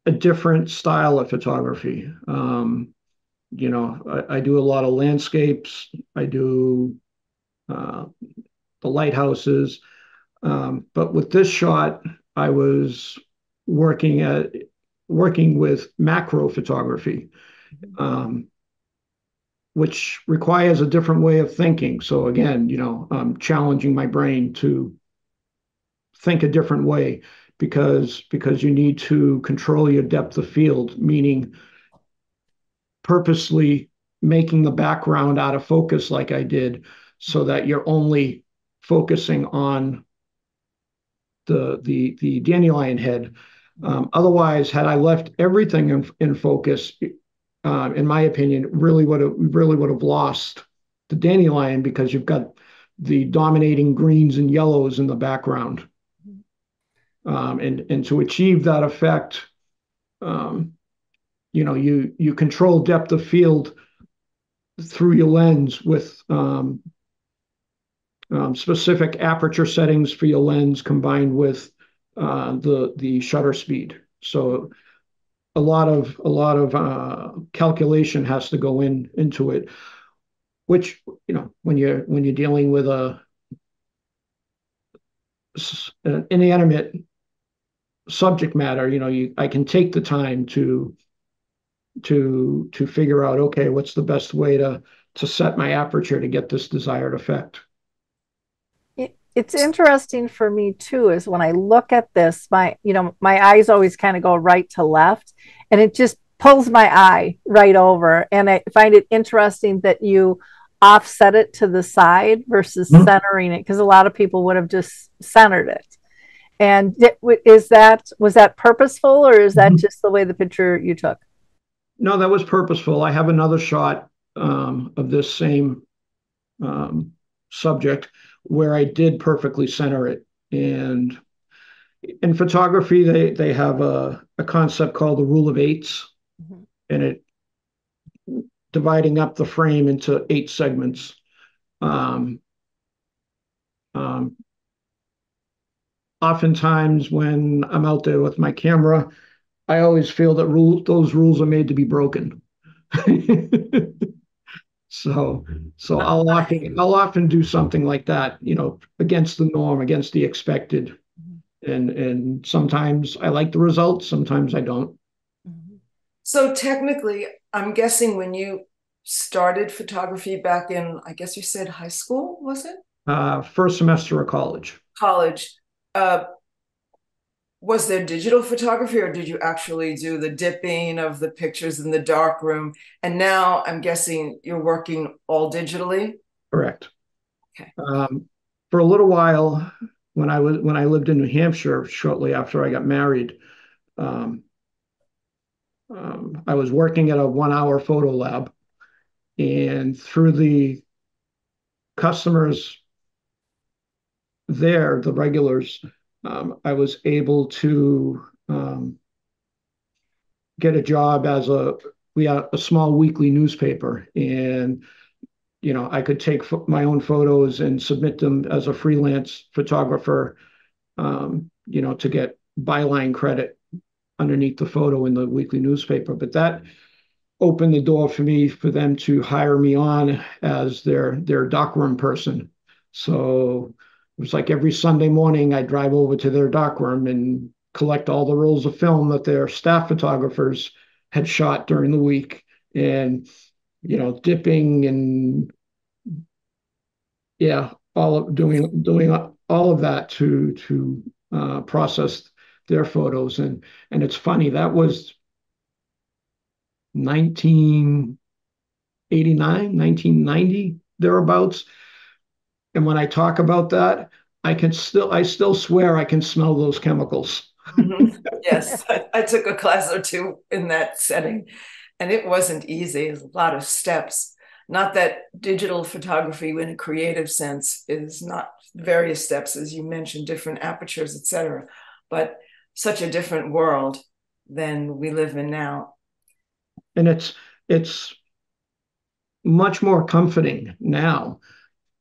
a different style of photography. Um, you know, I, I do a lot of landscapes. I do uh, the lighthouses. Um, but with this shot, I was working at working with macro photography, um, which requires a different way of thinking. So again, you know, I'm challenging my brain to think a different way because because you need to control your depth of field, meaning purposely making the background out of focus like I did, so that you're only focusing on the the the dandelion head. Um, otherwise, had I left everything in, in focus, uh, in my opinion, really would have really would have lost the dandelion because you've got the dominating greens and yellows in the background. Um, and and to achieve that effect, um, you know, you you control depth of field through your lens with um, Um, specific aperture settings for your lens combined with uh, the the shutter speed. So a lot of a lot of uh, calculation has to go in into it, which, you know, when you're when you're dealing with a an inanimate subject matter, you know, you I can take the time to to to figure out, okay, what's the best way to to set my aperture to get this desired effect. It's interesting for me too, is when I look at this, my, you know, my eyes always kind of go right to left, and it just pulls my eye right over. And I find it interesting that you offset it to the side versus mm-hmm. centering it, because a lot of people would have just centered it. And is that, was that purposeful, or is that mm-hmm. just the way the picture you took? No, that was purposeful. I have another shot um, of this same um, subject where I did perfectly center it. And in photography, they, they have a, a concept called the rule of eights, mm-hmm. and it dividing up the frame into eight segments. Um, um, oftentimes when I'm out there with my camera, I always feel that rule, those rules are made to be broken. So, so I'll often, I'll often do something like that, you know, against the norm, against the expected. And, and sometimes I like the results, sometimes I don't. So technically, I'm guessing when you started photography back in, I guess you said high school, was it? Uh, first semester of college. College. Uh, was there digital photography, or did you actually do the dipping of the pictures in the dark room? And now I'm guessing you're working all digitally? Correct. Okay. Um, for a little while, when I was when I lived in New Hampshire shortly after I got married, um, um, I was working at a one-hour photo lab. And through the customers there, the regulars, Um, I was able to um, get a job as a, we had a small weekly newspaper, and, you know, I could take my own photos and submit them as a freelance photographer, um, you know, to get byline credit underneath the photo in the weekly newspaper. But that opened the door for me, for them to hire me on as their, their dockroom person. So was like every Sunday morning I'd drive over to their darkroom and collect all the rolls of film that their staff photographers had shot during the week, and, you know, dipping and, yeah, all of doing doing all of that to to uh, process their photos. And and it's funny, that was nineteen eighty-nine, nineteen ninety, thereabouts. And when I talk about that, I can still, I still swear I can smell those chemicals. Mm-hmm. Yes, I, I took a class or two in that setting, and it wasn't easy. It was a lot of steps. Not that digital photography in a creative sense is not various steps, as you mentioned, different apertures, et cetera, but such a different world than we live in now. And it's, it's much more comforting now,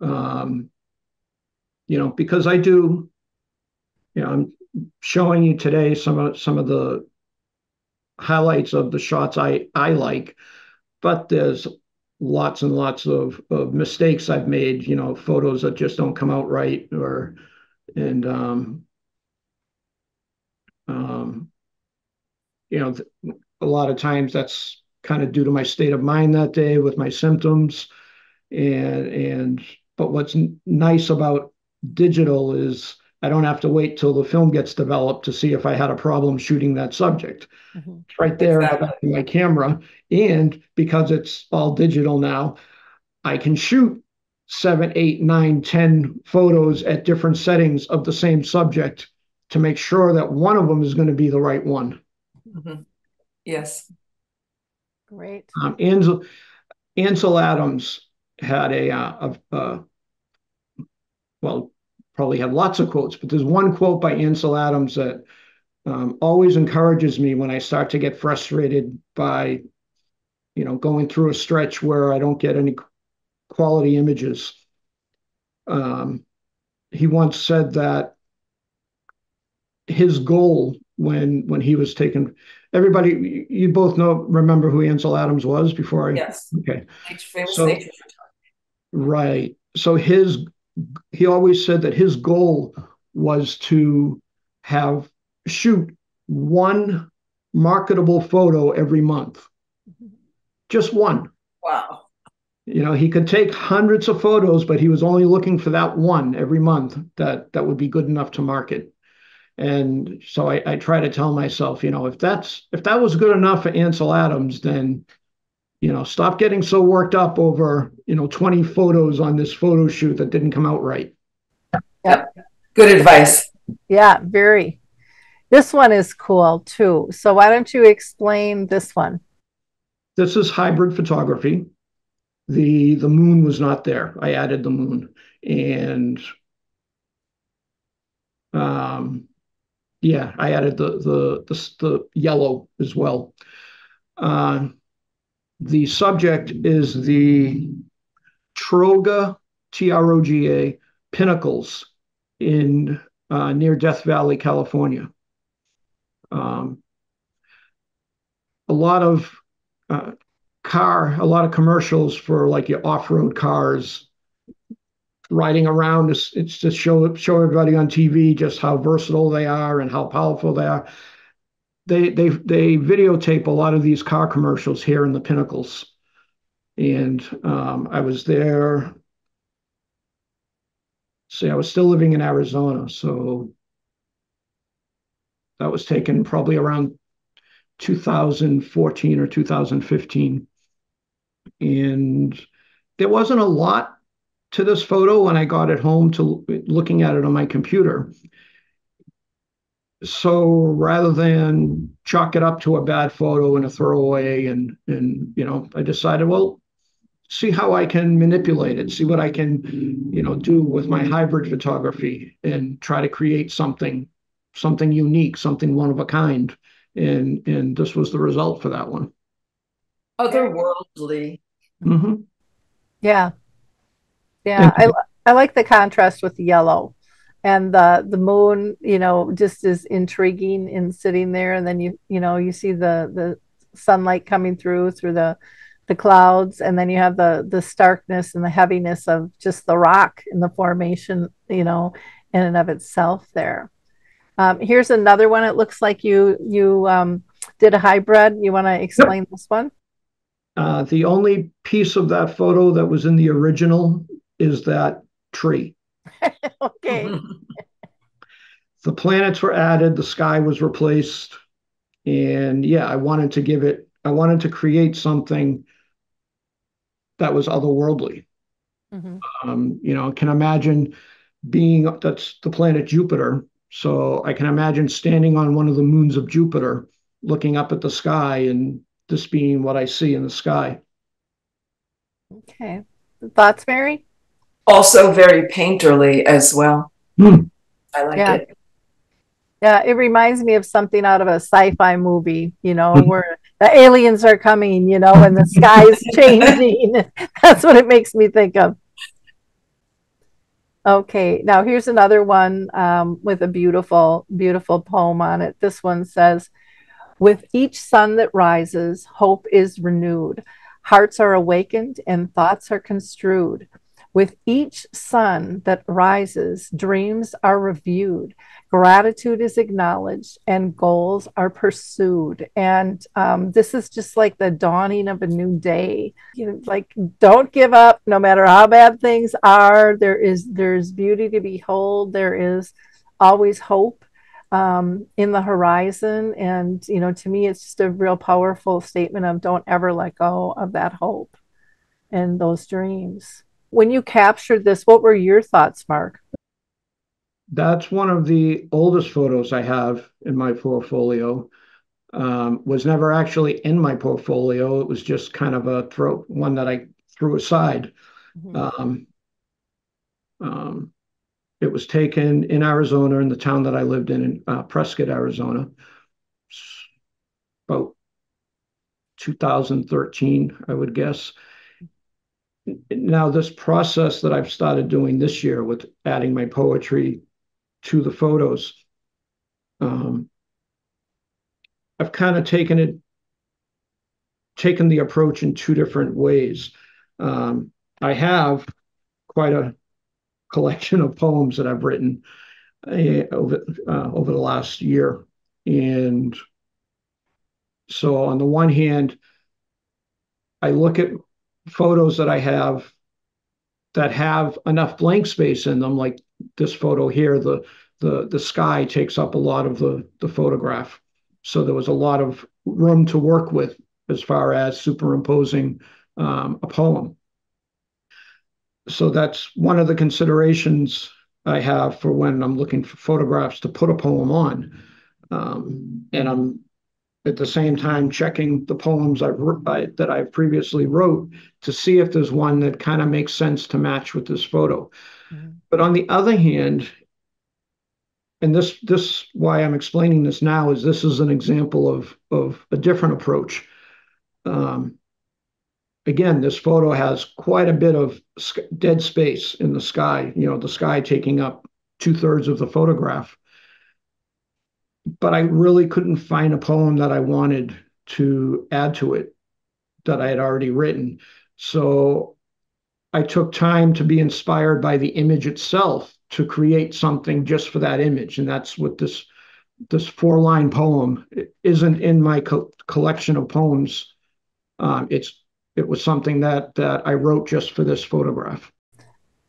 um, you know, because I do, you know, I'm showing you today some of, some of the highlights of the shots I, I like, but there's lots and lots of, of mistakes I've made, you know, photos that just don't come out right, or, and, um, um, you know, a lot of times that's kind of due to my state of mind that day with my symptoms. And, and, but what's nice about digital is I don't have to wait till the film gets developed to see if I had a problem shooting that subject. Mm-hmm. It's right there exactly. in the back of my camera. And because it's all digital now, I can shoot seven, eight, nine, ten photos at different settings of the same subject to make sure that one of them is going to be the right one. Mm-hmm. Yes. Great. Um, Ansel, Ansel Adams had a, uh, a, a, well, probably had lots of quotes, but there's one quote by Ansel Adams that um, always encourages me when I start to get frustrated by, you know, going through a stretch where I don't get any quality images. Um, he once said that his goal when when he was taken, everybody, you both know, remember who Ansel Adams was before I? Yes. Okay. Famous so, nature photography. Right. So his, he always said that his goal was to have shoot one marketable photo every month. Just one. Wow. You know, he could take hundreds of photos, but he was only looking for that one every month that, that would be good enough to market. And so I, I try to tell myself, you know, if that's, if that was good enough for Ansel Adams, then, you know, stop getting so worked up over, you know, twenty photos on this photo shoot that didn't come out right. Yeah. Good advice. Yeah, very. This one is cool too. So why don't you explain this one? This is hybrid photography. The, the moon was not there. I added the moon, and, um, yeah, I added the, the the the yellow as well. Uh, the subject is the Troga, T R O G A, Pinnacles in uh, near Death Valley, California. Um, a lot of uh, car, a lot of commercials for like your off-road cars. Riding around, it's, it's to show show everybody on T V just how versatile they are and how powerful they are. They they they videotape a lot of these car commercials here in the Pinnacles, and um, I was there. See, I was still living in Arizona, so that was taken probably around two thousand fourteen or two thousand fifteen, and there wasn't a lot to this photo when I got it home to looking at it on my computer. So rather than chalk it up to a bad photo and a throwaway, and, and, you know, I decided, well, see how I can manipulate it, see what I can, you know, do with my hybrid photography and try to create something, something unique, something one of a kind. And, and this was the result for that one. Otherworldly. Mm-hmm. Yeah. Yeah, I, I like the contrast with the yellow, and the the moon, you know, just is intriguing in sitting there. And then you, you know, you see the, the sunlight coming through, through the, the clouds. And then you have the, the starkness and the heaviness of just the rock in the formation you know, in and of itself there. Um, here's another one. It looks like you you um, did a hybrid. You want to explain yep. this one? Uh, the only piece of that photo that was in the original is that tree. Okay. The planets were added. The sky was replaced. And yeah, I wanted to give it, I wanted to create something that was otherworldly. Mm-hmm. um, you know, can imagine being, that's the planet Jupiter. So I can imagine standing on one of the moons of Jupiter, looking up at the sky and this being what I see in the sky. Okay. Thoughts, Mary? Also very painterly as well. Mm. I like yeah. it. Yeah, it reminds me of something out of a sci-fi movie, you know, where the aliens are coming, you know, and the sky is changing. That's what it makes me think of. Okay, now here's another one um, with a beautiful, beautiful poem on it. This one says, with each sun that rises, hope is renewed. Hearts are awakened and thoughts are construed. With each sun that rises, dreams are reviewed, gratitude is acknowledged, and goals are pursued. And um, this is just like the dawning of a new day. You know, like, don't give up, no matter how bad things are. There is there's beauty to behold. There is always hope um, in the horizon. And you know, to me, it's just a real powerful statement of don't ever let go of that hope and those dreams. When you captured this, what were your thoughts, Mark? That's one of the oldest photos I have in my portfolio. Um, was never actually in my portfolio. It was just kind of a throw, one that I threw aside. Mm-hmm. um, um, it was taken in Arizona, in the town that I lived in, in uh, Prescott, Arizona, about two thousand thirteen, I would guess. Now, this process that I've started doing this year with adding my poetry to the photos, um, I've kind of taken it, taken the approach in two different ways. Um, I have quite a collection of poems that I've written uh, over, uh, over the last year. And so on the one hand, I look at photos that I have that have enough blank space in them, like this photo here, the the the sky takes up a lot of the the photograph, so there was a lot of room to work with as far as superimposing um, a poem. So that's one of the considerations I have for when I'm looking for photographs to put a poem on, um, and I'm at the same time checking the poems I've, I, that I've previously wrote to see if there's one that kind of makes sense to match with this photo. Mm-hmm. But on the other hand, and this this why I'm explaining this now is this is an example of, of a different approach. Um, again, this photo has quite a bit of sc- dead space in the sky, you know, the sky taking up two thirds of the photograph. But I really couldn't find a poem that I wanted to add to it that I had already written. So I took time to be inspired by the image itself to create something just for that image. And that's what this, this four-line poem isn't in my co- collection of poems. Um, it's It was something that, that I wrote just for this photograph.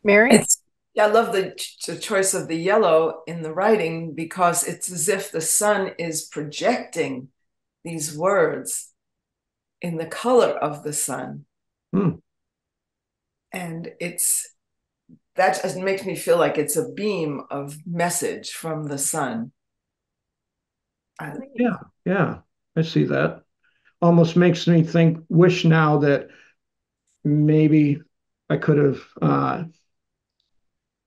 Mary? It's- Yeah, I love the, the choice of the yellow in the writing, because it's as if the sun is projecting these words in the color of the sun. Mm. And it's that just makes me feel like it's a beam of message from the sun. I, yeah, yeah, I see that. Almost makes me think, wish now that maybe I could have... Uh,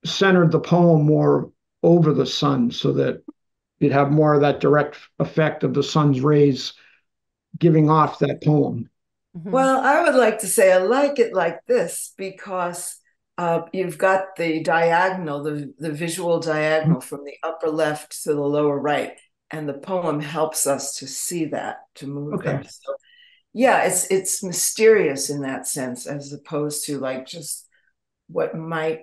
centered the poem more over the sun so that you'd have more of that direct effect of the sun's rays giving off that poem. Well, I would like to say I like it like this, because uh, you've got the diagonal, the, the visual diagonal from the upper left to the lower right, and the poem helps us to see that, to move okay. there. So, yeah, it's it's mysterious in that sense, as opposed to like just what might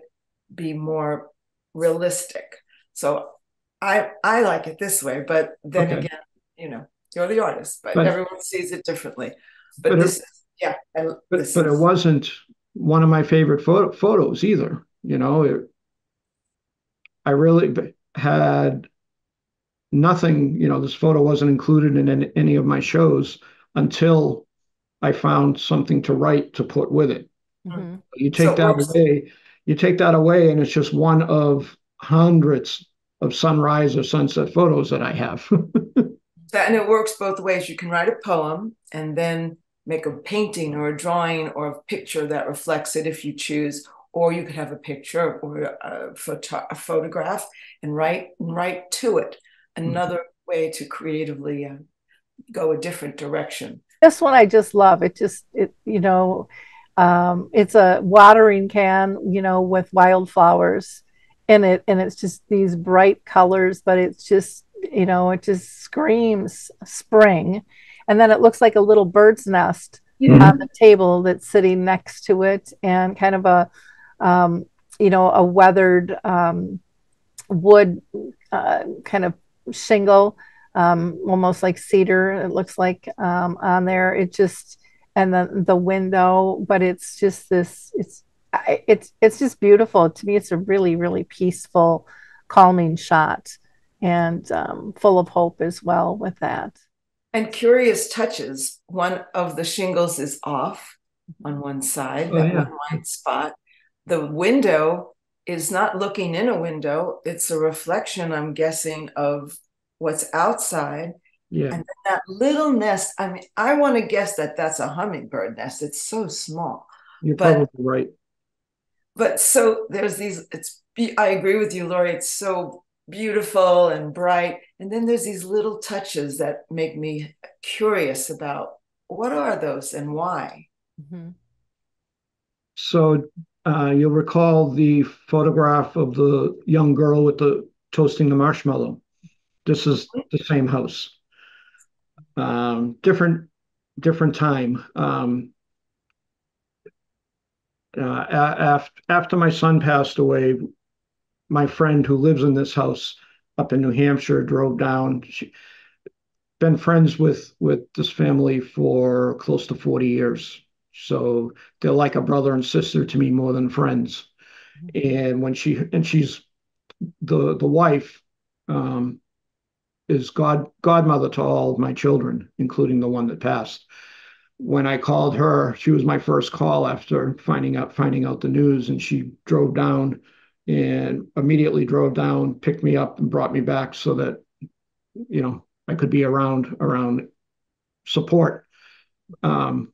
be more realistic. So I I like it this way, but then okay. again, you know, you're the artist, but, but everyone sees it differently. But, but this it, is, yeah. I, but but is. It wasn't one of my favorite photo, photos either. You know, it, I really had nothing, you know, this photo wasn't included in, in any of my shows until I found something to write to put with it. Mm-hmm. You take so that away, you take that away, and it's just one of hundreds of sunrise or sunset photos that I have. And it works both ways. You can write a poem and then make a painting or a drawing or a picture that reflects it if you choose, or you could have a picture or a, photo a photograph and write, and write to it. Another mm-hmm. way to creatively uh, go a different direction. This one I just love. It just, it you know, um, it's a watering can, you know, with wildflowers in it. And it's just these bright colors, but it's just, you know, it just screams spring. And then it looks like a little bird's nest mm-hmm. on the table that's sitting next to it, and kind of a, um, you know, a weathered um, wood uh, kind of shingle, um, almost like cedar, it looks like, um, on there. It just, and then the window, but it's just this, it's, it's, it's just beautiful. To me, it's a really, really peaceful, calming shot, and um, full of hope as well with that. And curious touches. One of the shingles is off on one side, oh, that yeah. one white spot. The window is not looking in a window. It's a reflection, I'm guessing, of what's outside. Yeah. And then that little nest, I mean, I want to guess that that's a hummingbird nest. It's so small. You're but, probably right. But so there's these, it's, I agree with you, Lori, it's so beautiful and bright. And then there's these little touches that make me curious about what are those and why? Mm-hmm. So Uh, you'll recall the photograph of the young girl with the toasting the marshmallow. This is the same house, um, different, different time. Um, uh, after after my son passed away, my friend who lives in this house up in New Hampshire drove down. She been friends with with this family for close to forty years. So they're like a brother and sister to me, more than friends. And when she and she's the the wife um, is god godmother to all of my children, including the one that passed. When I called her, she was my first call after finding out finding out the news. And she drove down and immediately drove down, picked me up, and brought me back so that you know I could be around around support. Um,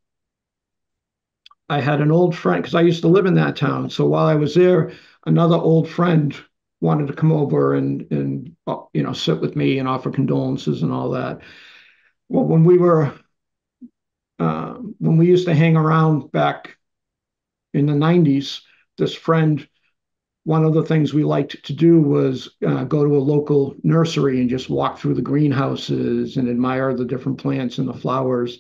I had an old friend, because I used to live in that town. So while I was there, another old friend wanted to come over and, and you know, sit with me and offer condolences and all that. Well, when we were, uh, when we used to hang around back in the nineties, this friend, one of the things we liked to do was uh, go to a local nursery and just walk through the greenhouses and admire the different plants and the flowers.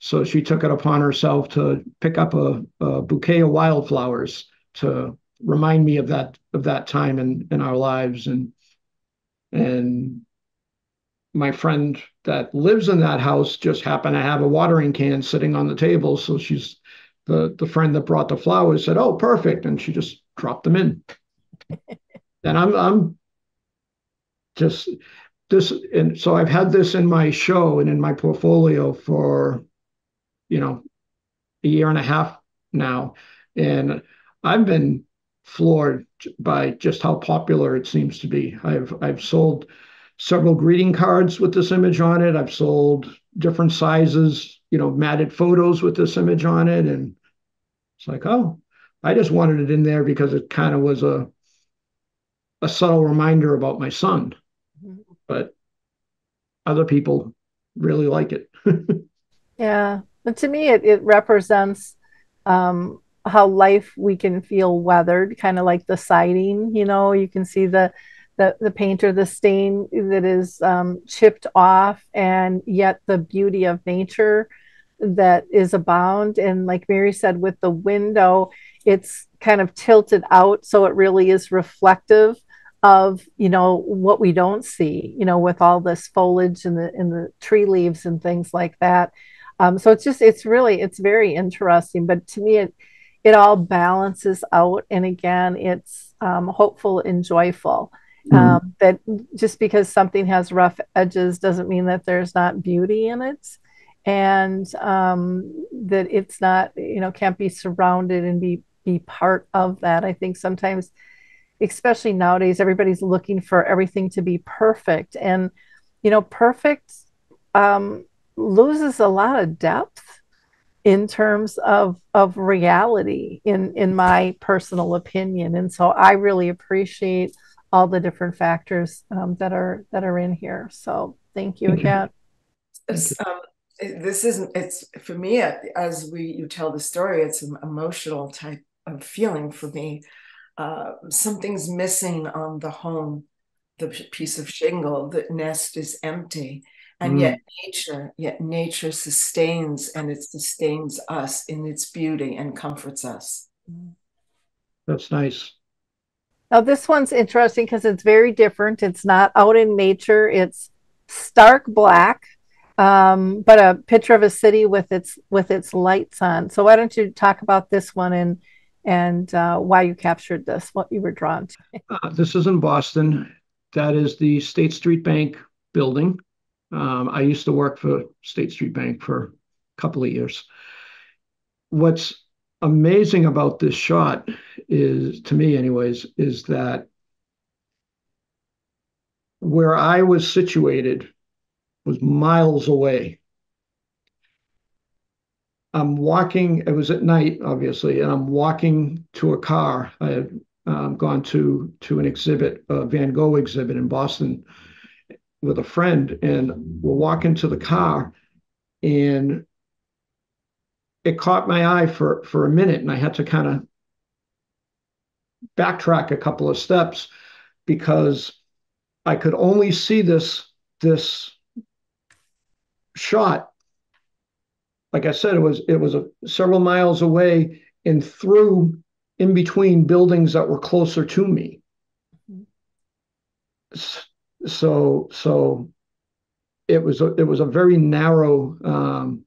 So she took it upon herself to pick up a, a bouquet of wildflowers to remind me of that of that time in, in our lives. And and my friend that lives in that house just happened to have a watering can sitting on the table. So she's the, the friend that brought the flowers said, "Oh, perfect." And she just dropped them in. And I'm I'm just this and so I've had this in my show and in my portfolio for you know, a year and a half now. And I've been floored by just how popular it seems to be. I've I've sold several greeting cards with this image on it. I've sold different sizes, you know, matted photos with this image on it. And it's like, oh, I just wanted it in there because it kind of was a a subtle reminder about my son. Mm-hmm. But other people really like it. Yeah. But to me, it, it represents um, how life we can feel weathered, kind of like the siding. You know, you can see the the, the paint or the stain that is um, chipped off, and yet the beauty of nature that is abound. And like Mary said, with the window, it's kind of tilted out, so it really is reflective of, you know, what we don't see, you know, with all this foliage and the, and the tree leaves and things like that. Um, so it's just, it's really, it's very interesting, but to me, it, it all balances out. And again, it's um, hopeful and joyful. Um, that just because something has rough edges doesn't mean that there's not beauty in it, and um, that it's not, you know, can't be surrounded and be, be part of that. I think sometimes, especially nowadays, everybody's looking for everything to be perfect, and, you know, perfect um, loses a lot of depth in terms of, of reality, in, in my personal opinion. And so I really appreciate all the different factors um, that are that are in here. So thank you again. Um, this isn't, it's for me, as we you tell the story, it's an emotional type of feeling for me. Uh, something's missing on the home, the piece of shingle, the nest is empty. And mm. yet nature, yet nature sustains, and it sustains us in its beauty and comforts us. That's nice. Now, this one's interesting because it's very different. It's not out in nature. It's stark black, um, but a picture of a city with its with its lights on. So why don't you talk about this one and, and uh, why you captured this, what you were drawn to? Uh, this is in Boston. That is the State Street Bank building. Um, I used to work for State Street Bank for a couple of years. What's amazing about this shot is, to me anyways, is that where I was situated was miles away. I'm walking, it was at night, obviously, and I'm walking to a car. I had um, gone to, to an exhibit, a Van Gogh exhibit in Boston with a friend, and we're walking to the car, and it caught my eye for, for a minute, and I had to kind of backtrack a couple of steps because I could only see this, this shot. Like I said, it was, it was a, several miles away and through in between buildings that were closer to me. So, so it was a, it was a very narrow, um,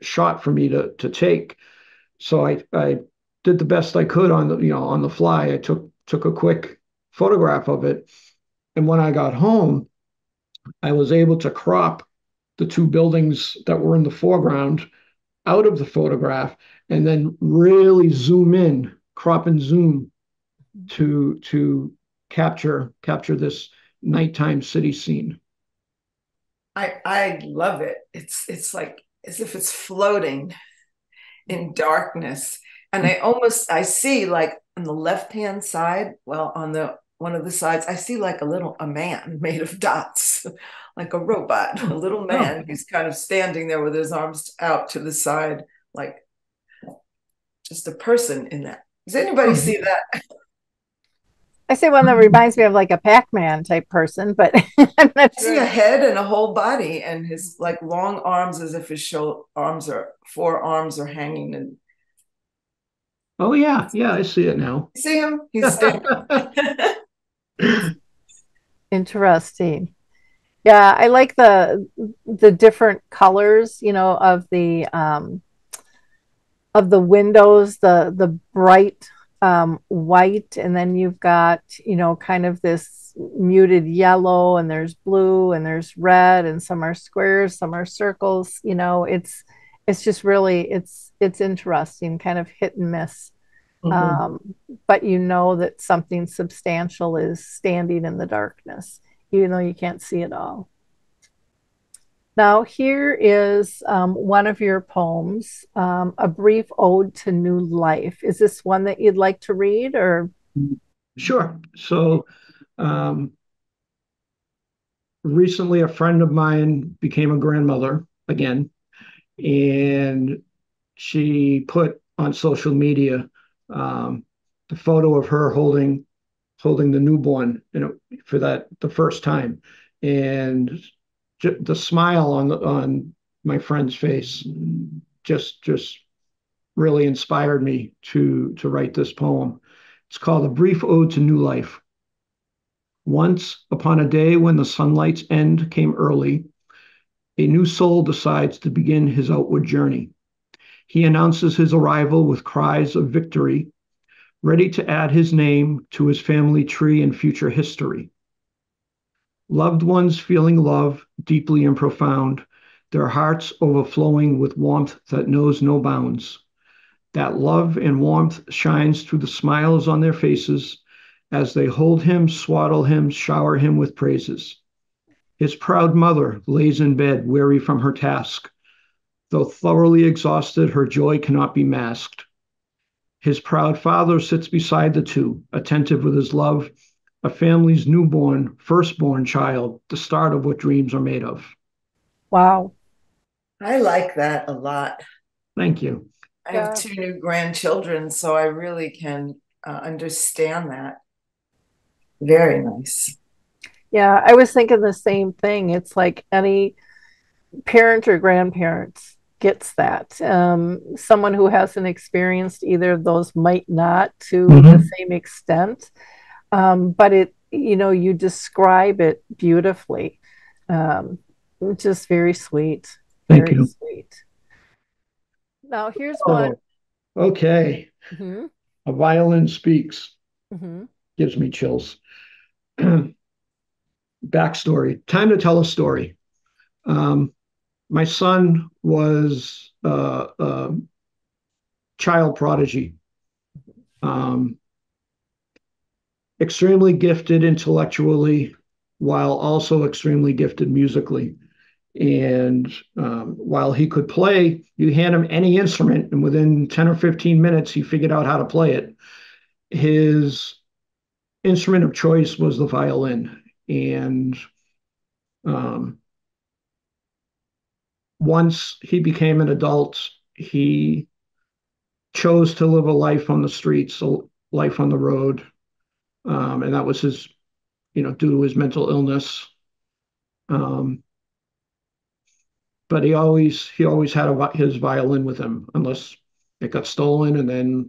shot for me to to take, so I I did the best I could on the you know on the fly. I took took a quick photograph of it, and when I got home, I was able to crop the two buildings that were in the foreground out of the photograph, and then really zoom in, crop and zoom, to to capture capture this nighttime city scene. I I love it. It's it's like, as if it's floating in darkness. And I almost, I see like on the left-hand side, well, on the, one of the sides, I see like a little, a man made of dots, like a robot, a little man. Oh. He's kind of standing there with his arms out to the side, like just a person in that. Does anybody see that? I say one that reminds me of like a Pac-Man type person, but I'm not sure. I see a head and a whole body, and his like long arms, as if his shoulder arms are forearms are hanging. And oh yeah, yeah, I see it now. You see him? He's standing. Interesting. Yeah, I like the the different colors, you know, of the um, of the windows, the the bright um white, and then you've got, you know, kind of this muted yellow, and there's blue and there's red, and some are squares, some are circles. You know, it's it's just really it's it's interesting, kind of hit and miss. Mm-hmm. Um but you know that something substantial is standing in the darkness, even though you can't see it all. Now here is um, one of your poems, um, A Brief Ode to New Life. Is this one that you'd like to read, or? Sure. So um, recently a friend of mine became a grandmother again, and she put on social media um, the photo of her holding holding the newborn, you know, for that the first time. And the smile on the, on my friend's face just just really inspired me to to write this poem. It's called A Brief Ode to New Life. Once upon a day when the sunlight's end came early, a new soul decides to begin his outward journey. He announces his arrival with cries of victory, ready to add his name to his family tree and future history. Loved ones feeling love deeply and profound, their hearts overflowing with warmth that knows no bounds. That love and warmth shines through the smiles on their faces as they hold him, swaddle him, shower him with praises. His proud mother lays in bed, weary from her task. Though thoroughly exhausted, her joy cannot be masked. His proud father sits beside the two, attentive with his love, a family's newborn, firstborn child, the start of what dreams are made of. Wow. I like that a lot. Thank you. I have two new grandchildren, so I really can uh, understand that. Very nice. Yeah, I was thinking the same thing. It's like any parent or grandparents gets that. Um, someone who hasn't experienced either of those might not to mm-hmm. the same extent. Um, but it, you know, you describe it beautifully. Um, just very sweet. Thank very you. Sweet. Now, here's oh, one. Okay. Mm-hmm. A violin speaks. Mm-hmm. Gives me chills. Backstory. Time to tell a story. Um, my son was a uh, uh, child prodigy. Um, extremely gifted intellectually, while also extremely gifted musically. And um, while he could play, you hand him any instrument, and within ten or fifteen minutes, he figured out how to play it. His instrument of choice was the violin. And um, once he became an adult, he chose to live a life on the streets, a life on the road. Um, and that was his, you know, due to his mental illness. Um, But he always he always had a, his violin with him, unless it got stolen, and then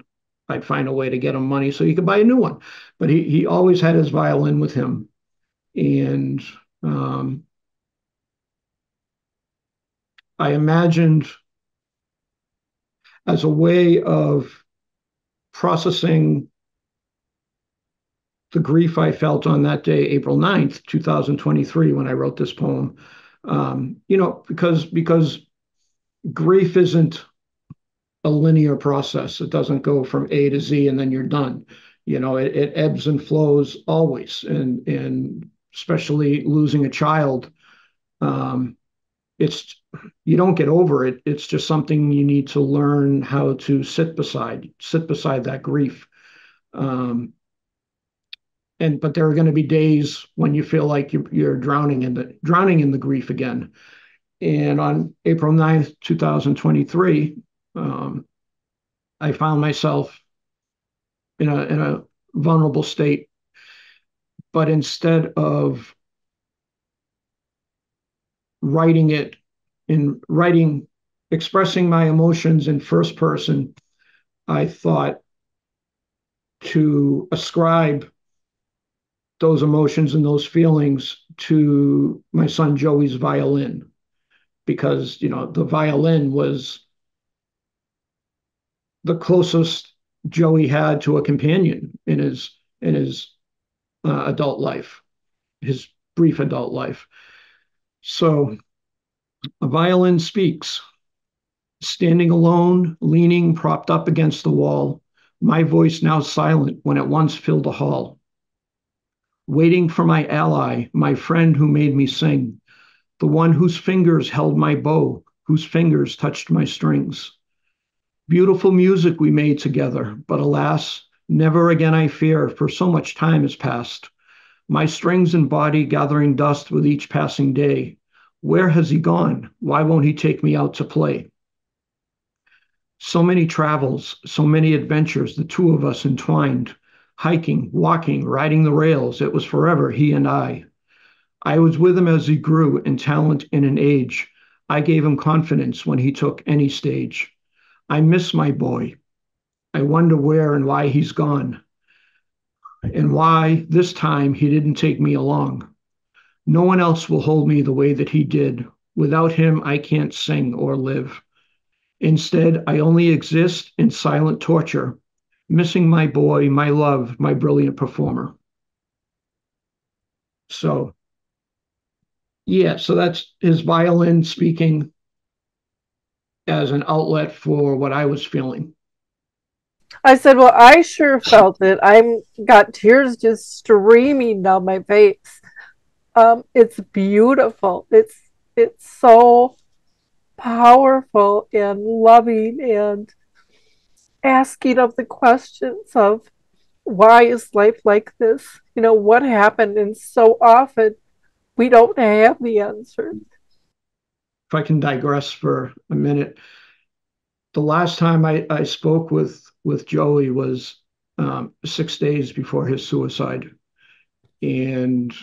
I'd find a way to get him money so he could buy a new one. But he he always had his violin with him, and um, I imagined as a way of processing the grief I felt on that day, April ninth, two thousand twenty-three, when I wrote this poem. Um, you know, because because grief isn't a linear process. It doesn't go from A to Z and then you're done. You know, it, it ebbs and flows always. And and especially losing a child, um, it's you don't get over it. It's just something you need to learn how to sit beside, sit beside that grief. Um, And but there are going to be days when you feel like you're, you're drowning in the drowning in the grief again. And on April ninth, two thousand twenty-three, um, I found myself in a in a vulnerable state. But instead of writing it in writing, expressing my emotions in first person, I thought to ascribe those emotions and those feelings to my son Joey's violin, because, you know, the violin was the closest Joey had to a companion in his in his uh, adult life, his brief adult life. So a violin speaks, standing alone, leaning, propped up against the wall, my voice now silent when it once filled the hall. Waiting for my ally, my friend who made me sing, the one whose fingers held my bow, whose fingers touched my strings. Beautiful music we made together, but alas, never again I fear, for so much time has passed. My strings and body gathering dust with each passing day. Where has he gone? Why won't he take me out to play? So many travels, so many adventures, the two of us entwined. Hiking, walking, riding the rails, it was forever, he and I. I was with him as he grew in talent and in age. I gave him confidence when he took any stage. I miss my boy. I wonder where and why he's gone. and why this time he didn't take me along. No one else will hold me the way that he did. Without him, I can't sing or live. Instead, I only exist in silent torture, missing my boy, my love, my brilliant performer. So, yeah, so that's his violin speaking as an outlet for what I was feeling. I said, well, I sure felt it. I'm got tears just streaming down my face. Um, it's beautiful. It's it's so powerful and loving and asking of the questions of why is life like this? You know, what happened? And so often we don't have the answers. If I can digress for a minute, the last time I, I spoke with, with Joey was um, six days before his suicide. And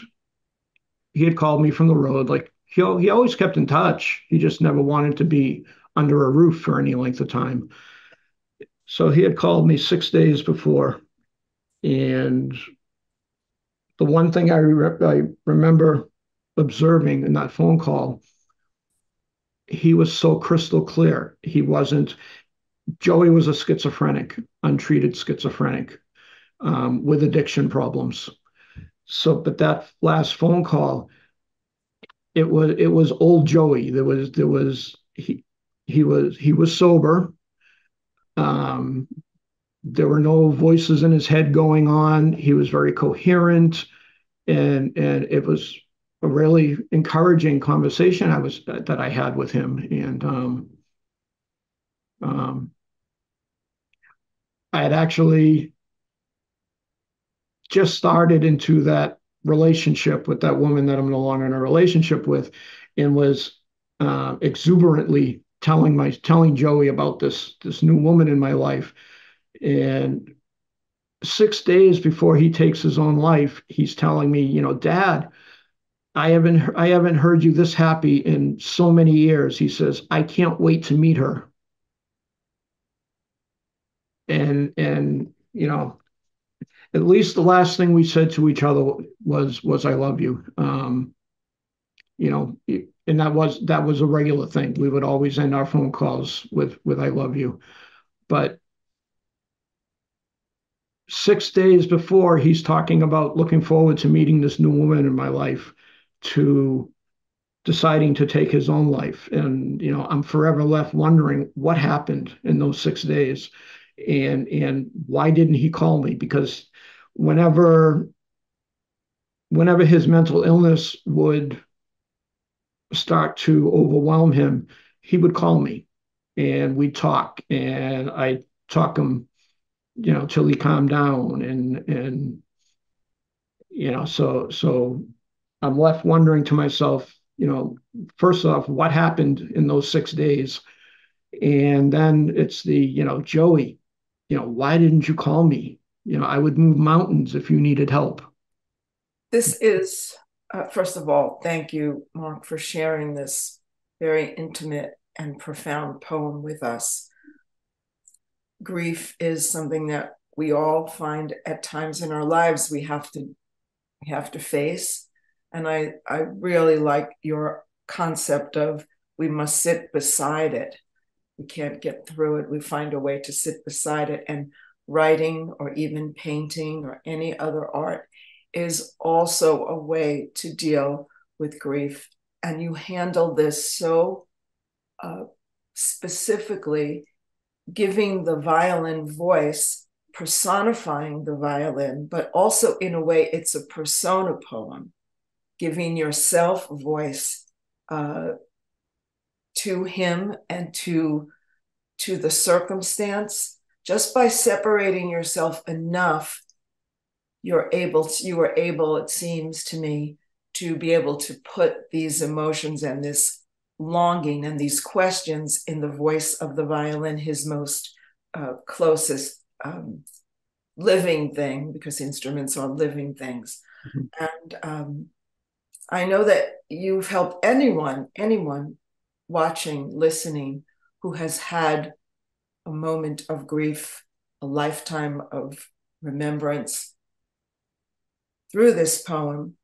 he had called me from the road. Like, he, he always kept in touch. He just never wanted to be under a roof for any length of time. So he had called me six days before. And the one thing I, re I remember observing in that phone call, he was so crystal clear. He wasn't, Joey was a schizophrenic, untreated schizophrenic um, with addiction problems. So, but that last phone call, it was, it was old Joey. There was, there was, he, he was, he was sober. Um, There were no voices in his head going on. He was very coherent, and and it was a really encouraging conversation I was that I had with him. And um, um, I had actually just started into that relationship with that woman that I'm no longer in a relationship with, and was uh, exuberantly telling my telling Joey about this this new woman in my life. And six days before he takes his own life, he's telling me, you know, Dad, I haven't, I haven't heard you this happy in so many years. He says, I can't wait to meet her. And, and, you know, at least the last thing we said to each other was, was, I love you. Um, you know, and that was, that was a regular thing. We would always end our phone calls with, with, I love you. But six days before, he's talking about looking forward to meeting this new woman in my life, to deciding to take his own life. And, you know, I'm forever left wondering what happened in those six days and, and why didn't he call me? Because whenever, whenever his mental illness would start to overwhelm him, he would call me and we'd talk, and I'd talk him, you know, till he calmed down. And, and, you know, so, so I'm left wondering to myself, you know, first off, what happened in those six days? And then it's the, you know, Joey, you know, why didn't you call me? You know, I would move mountains if you needed help. This is, uh, first of all, thank you, Mark, for sharing this very intimate and profound poem with us. Grief is something that we all find at times in our lives we have to we have to face. And I, I really like your concept of we must sit beside it. We can't get through it. We find a way to sit beside it. And writing or even painting or any other art is also a way to deal with grief. And you handle this so uh, specifically, giving the violin voice, personifying the violin, but also in a way it's a persona poem, giving yourself voice uh, to him and to, to the circumstance. Just by separating yourself enough, you're able to, you are able, it seems to me, to be able to put these emotions and this longing and these questions in the voice of the violin, his most uh, closest um, living thing, because instruments are living things. Mm-hmm. And um, I know that you've helped anyone, anyone watching, listening, who has had a moment of grief, a lifetime of remembrance, through this poem,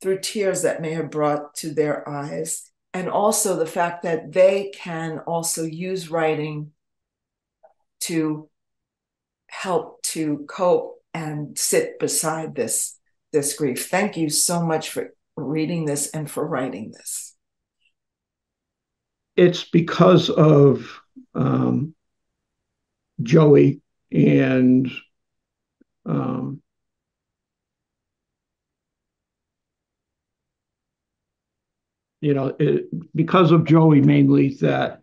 through tears that may have brought to their eyes, and also the fact that they can also use writing to help to cope and sit beside this, this grief. Thank you so much for reading this and for writing this. It's because of um, Joey and um, you know, it, because of Joey mainly, that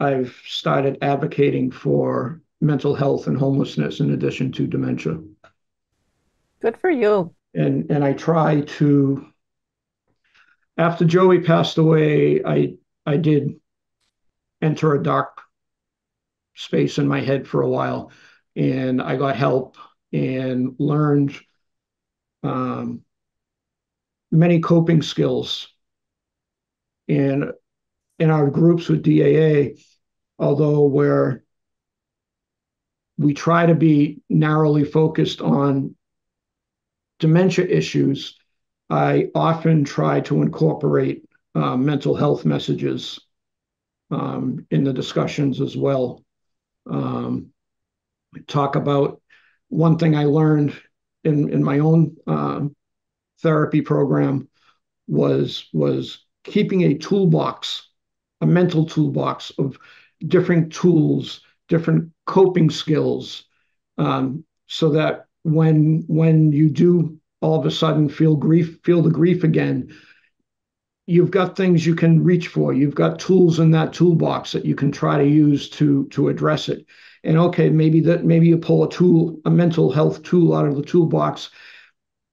I've started advocating for mental health and homelessness in addition to dementia. Good for you. And and I try to, after Joey passed away, I I did enter a dark space in my head for a while, and I got help and learned um, many coping skills. And in our groups with D A A, although where we try to be narrowly focused on dementia issues, I often try to incorporate uh, mental health messages um, in the discussions as well. Um, talk about one thing I learned in, in my own um, therapy program was, was keeping a toolbox, a mental toolbox of different tools, different coping skills, um, so that when when you do all of a sudden feel grief, feel the grief again, you've got things you can reach for. You've got tools in that toolbox that you can try to use to to address it. And okay, maybe that maybe you pull a tool, a mental health tool out of the toolbox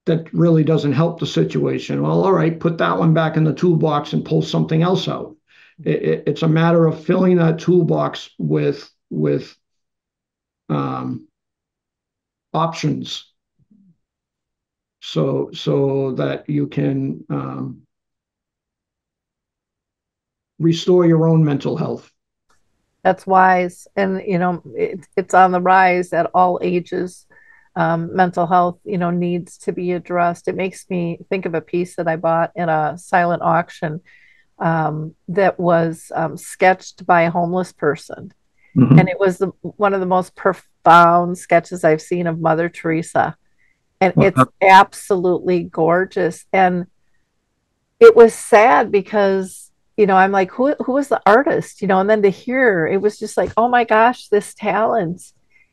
that really doesn't help the situation. Well, all right, put that one back in the toolbox and pull something else out. It, it, it's a matter of filling that toolbox with with um, options, so so that you can um, restore your own mental health. That's wise, and you know it, it's on the rise at all ages. Um, mental health, you know, needs to be addressed. It makes me think of a piece that I bought in a silent auction um, that was um, sketched by a homeless person. Mm-hmm. And it was the, one of the most profound sketches I've seen of Mother Teresa. And wow. It's absolutely gorgeous. And it was sad because, you know, I'm like, who, who was the artist? You know, and then to hear, it was just like, oh my gosh, this talent,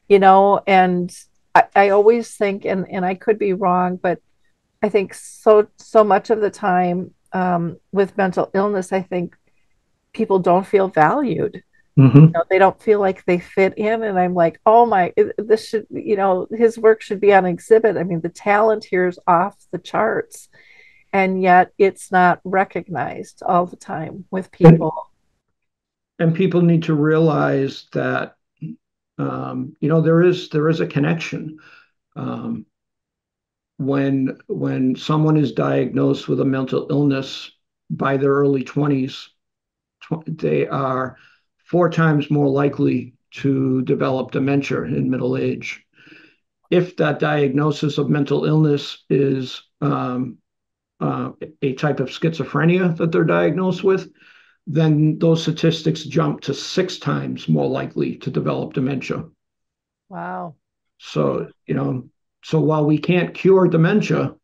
you know, and I, I always think, and, and I could be wrong, but I think so, so much of the time um, with mental illness, I think people don't feel valued. Mm-hmm. You know, they don't feel like they fit in. And I'm like, oh my, this should, you know, his work should be on exhibit. I mean, the talent here is off the charts, and yet it's not recognized all the time with people. And people need to realize that Um, you know, there is there is a connection. Um, when when someone is diagnosed with a mental illness by their early twenties, tw they are four times more likely to develop dementia in middle age. If that diagnosis of mental illness is um, uh, a type of schizophrenia that they're diagnosed with, then those statistics jump to six times more likely to develop dementia. Wow. So, you know, so while we can't cure dementia,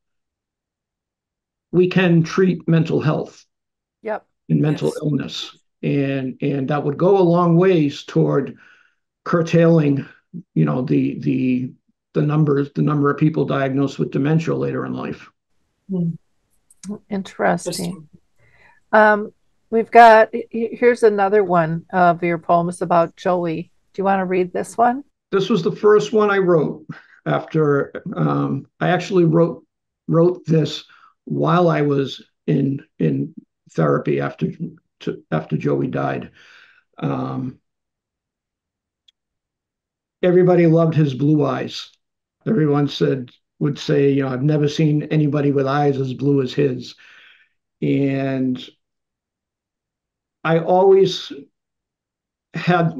we can treat mental health. Yep. And mental yes. illness. And and that would go a long ways toward curtailing, you know, the the the numbers, the number of people diagnosed with dementia later in life. Interesting. Um We've got, here's another one of your poems about Joey. Do you want to read this one? This was the first one I wrote after, um, I actually wrote wrote this while I was in in therapy after, to, after Joey died. Um, everybody loved his blue eyes. Everyone said, would say, you know, I've never seen anybody with eyes as blue as his. And I always had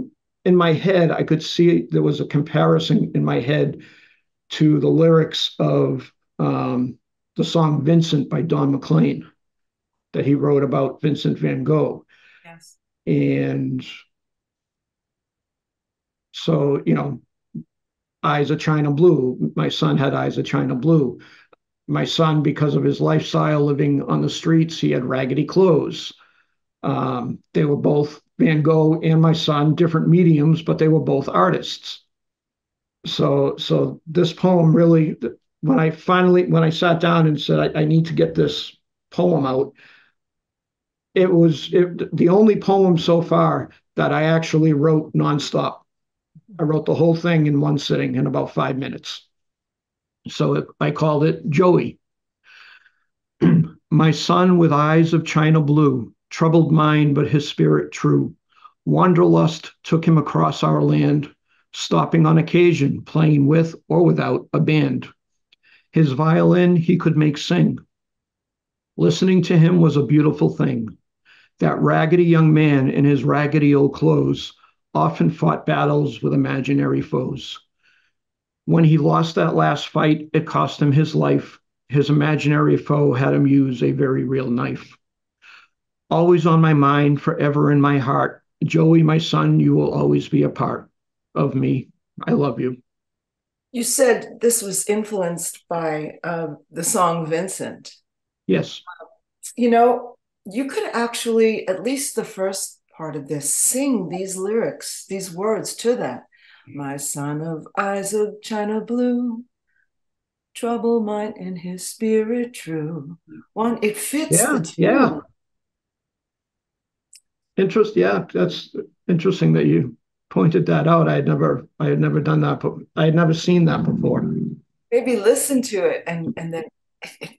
in my head, I could see there was a comparison in my head to the lyrics of um, the song Vincent by Don McLean that he wrote about Vincent van Gogh. Yes. And so, you know, eyes of China blue. My son had eyes of China blue. My son, because of his lifestyle living on the streets, he had raggedy clothes. Um, they were both, Van Gogh and my son, different mediums, but they were both artists. So, so this poem really, when I finally, when I sat down and said, I, I need to get this poem out, it was it, the only poem so far that I actually wrote nonstop. I wrote the whole thing in one sitting in about five minutes. So it, I called it Joey. My son with eyes of China blue, troubled mind but his spirit true. Wanderlust took him across our land, stopping on occasion, playing with or without a band. His violin he could make sing. Listening to him was a beautiful thing. That raggedy young man in his raggedy old clothes often fought battles with imaginary foes. When he lost that last fight, it cost him his life. His imaginary foe had him use a very real knife. Always on my mind, forever in my heart. Joey, my son, you will always be a part of me. I love you. You said this was influenced by uh, the song Vincent. Yes. You know, you could actually, at least the first part of this, sing these lyrics, these words to that. My son of eyes of China blue, trouble mind in his spirit true. One, it fits. Yeah, the yeah. Interest, yeah, that's interesting that you pointed that out. I had never, I had never done that, but I had never seen that before. Maybe listen to it, and and then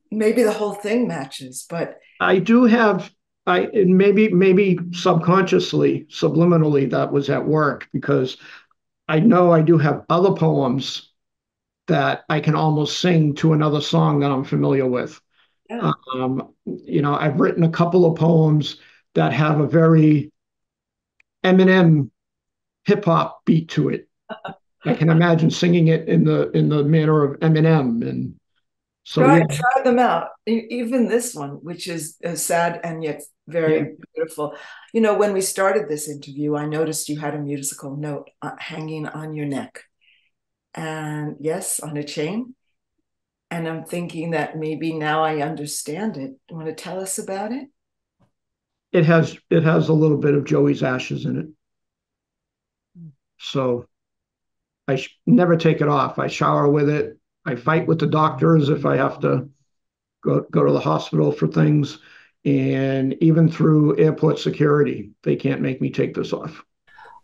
maybe the whole thing matches. But I do have. I maybe maybe subconsciously, subliminally, that was at work, because I know I do have other poems that I can almost sing to another song that I'm familiar with. Yeah. Um, you know, I've written a couple of poems that have a very Eminem hip hop beat to it. I can imagine singing it in the in the manner of Eminem, and so try, yeah. try them out. Even this one, which is sad and yet very yeah. beautiful. You know, when we started this interview, I noticed you had a musical note uh, hanging on your neck. And yes, on a chain. And I'm thinking that maybe now I understand it. You want to tell us about it? It has, it has a little bit of Joey's ashes in it. So I sh- never take it off. I shower with it. I fight with the doctors if I have to go, go to the hospital for things. And even through airport security, they can't make me take this off.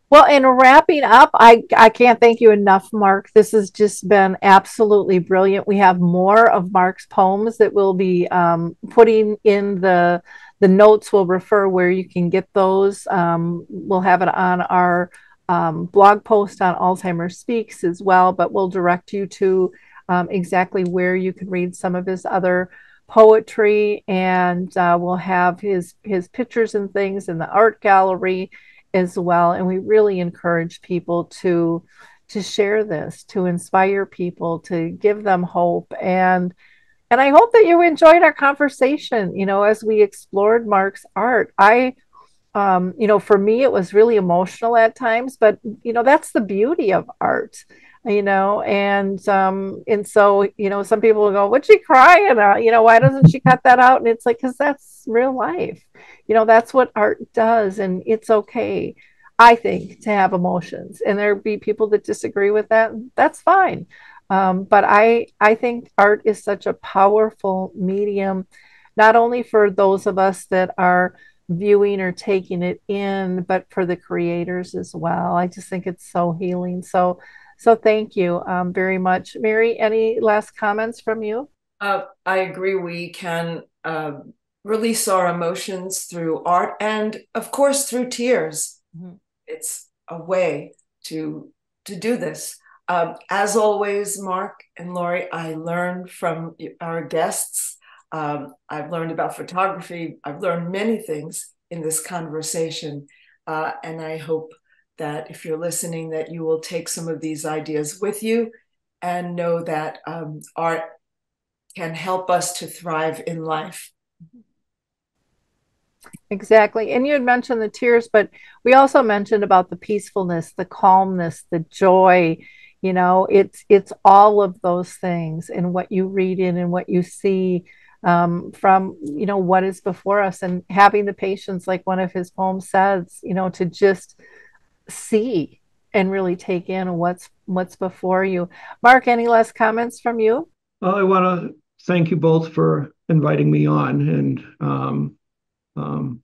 Well, in wrapping up, I, I can't thank you enough, Mark. This has just been absolutely brilliant. We have more of Mark's poems that we'll be um, putting in the the notes. We'll refer where you can get those. Um, we'll have it on our um, blog post on Alzheimer's Speaks as well, but we'll direct you to um, exactly where you can read some of his other poetry, and uh, we'll have his his pictures and things in the art gallery as well. And we really encourage people to to share this, to inspire people, to give them hope. And and I hope that you enjoyed our conversation, you know, as we explored Mark's art. I, um, you know, for me, it was really emotional at times, but, you know, that's the beauty of art, you know, and, um, and so, you know, some people will go, what's she crying about? You know, why doesn't she cut that out? And it's like, because that's real life. You know, that's what art does. And it's okay, I think, to have emotions. And there'll be people that disagree with that. That's fine. Um, but I, I think art is such a powerful medium, not only for those of us that are viewing or taking it in, but for the creators as well. I just think it's so healing. So, so thank you um, very much. Mary, any last comments from you? Uh, I agree. We can uh, release our emotions through art and, of course, through tears. Mm-hmm. It's a way to, to do this. Um, as always, Mark and Lori, I learn from our guests. Um, I've learned about photography. I've learned many things in this conversation. Uh, and I hope that if you're listening, that you will take some of these ideas with you and know that um, art can help us to thrive in life. Exactly. And you had mentioned the tears, but we also mentioned about the peacefulness, the calmness, the joy. You know, it's it's all of those things, and what you read in and what you see um, from, you know, what is before us, and having the patience, like one of his poems says, you know, to just see and really take in what's what's before you. Mark, any last comments from you? Well, I want to thank you both for inviting me on and um, um,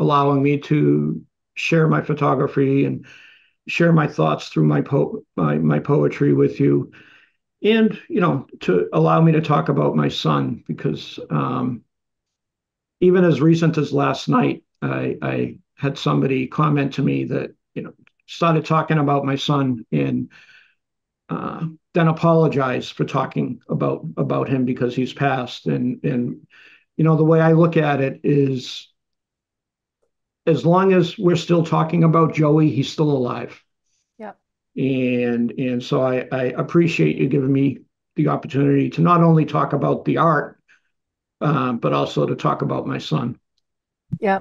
allowing me to share my photography and share my thoughts through my, po my my poetry with you, and, you know, to allow me to talk about my son, because um, even as recent as last night, I, I had somebody comment to me that, you know, started talking about my son and uh, then apologized for talking about about him because he's passed. And, and, you know, the way I look at it is, as long as we're still talking about Joey, he's still alive. Yeah. And and so I, I appreciate you giving me the opportunity to not only talk about the art, um, but also to talk about my son. Yeah.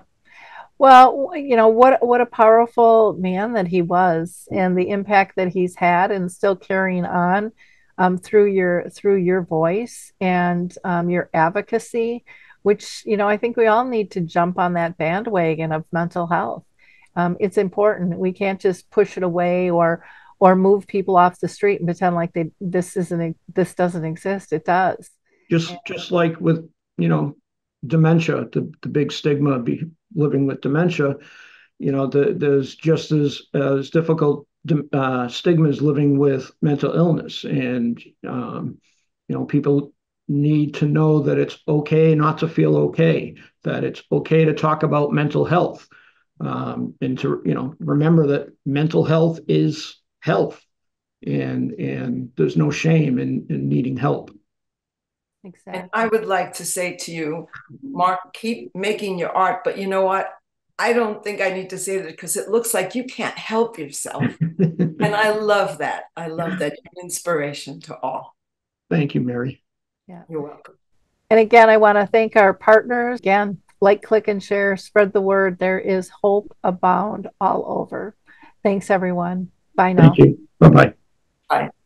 Well, you know, what what a powerful man that he was, and the impact that he's had, and still carrying on um, through your through your voice and um, your advocacy, which, you know, I think we all need to jump on that bandwagon of mental health. Um, it's important. We can't just push it away or or move people off the street and pretend like they this isn't this doesn't exist. It does. Just and, just like with, you know, dementia, the, the big stigma of living with dementia, you know, the, there's just as as difficult uh, stigmas living with mental illness, and um, you know, people need to know that it's okay not to feel okay, that it's okay to talk about mental health, um, and to, you know, remember that mental health is health, and and there's no shame in, in needing help. Exactly. And I would like to say to you, Mark, keep making your art, but you know what? I don't think I need to say that, because it looks like you can't help yourself. And I love that. I love that. You're an inspiration to all. Thank you, Mary. Yeah. You're welcome. And again, I want to thank our partners. Again, like, click, and share. Spread the word. There is hope abound all over. Thanks, everyone. Bye now. Thank you. Bye-bye. Bye.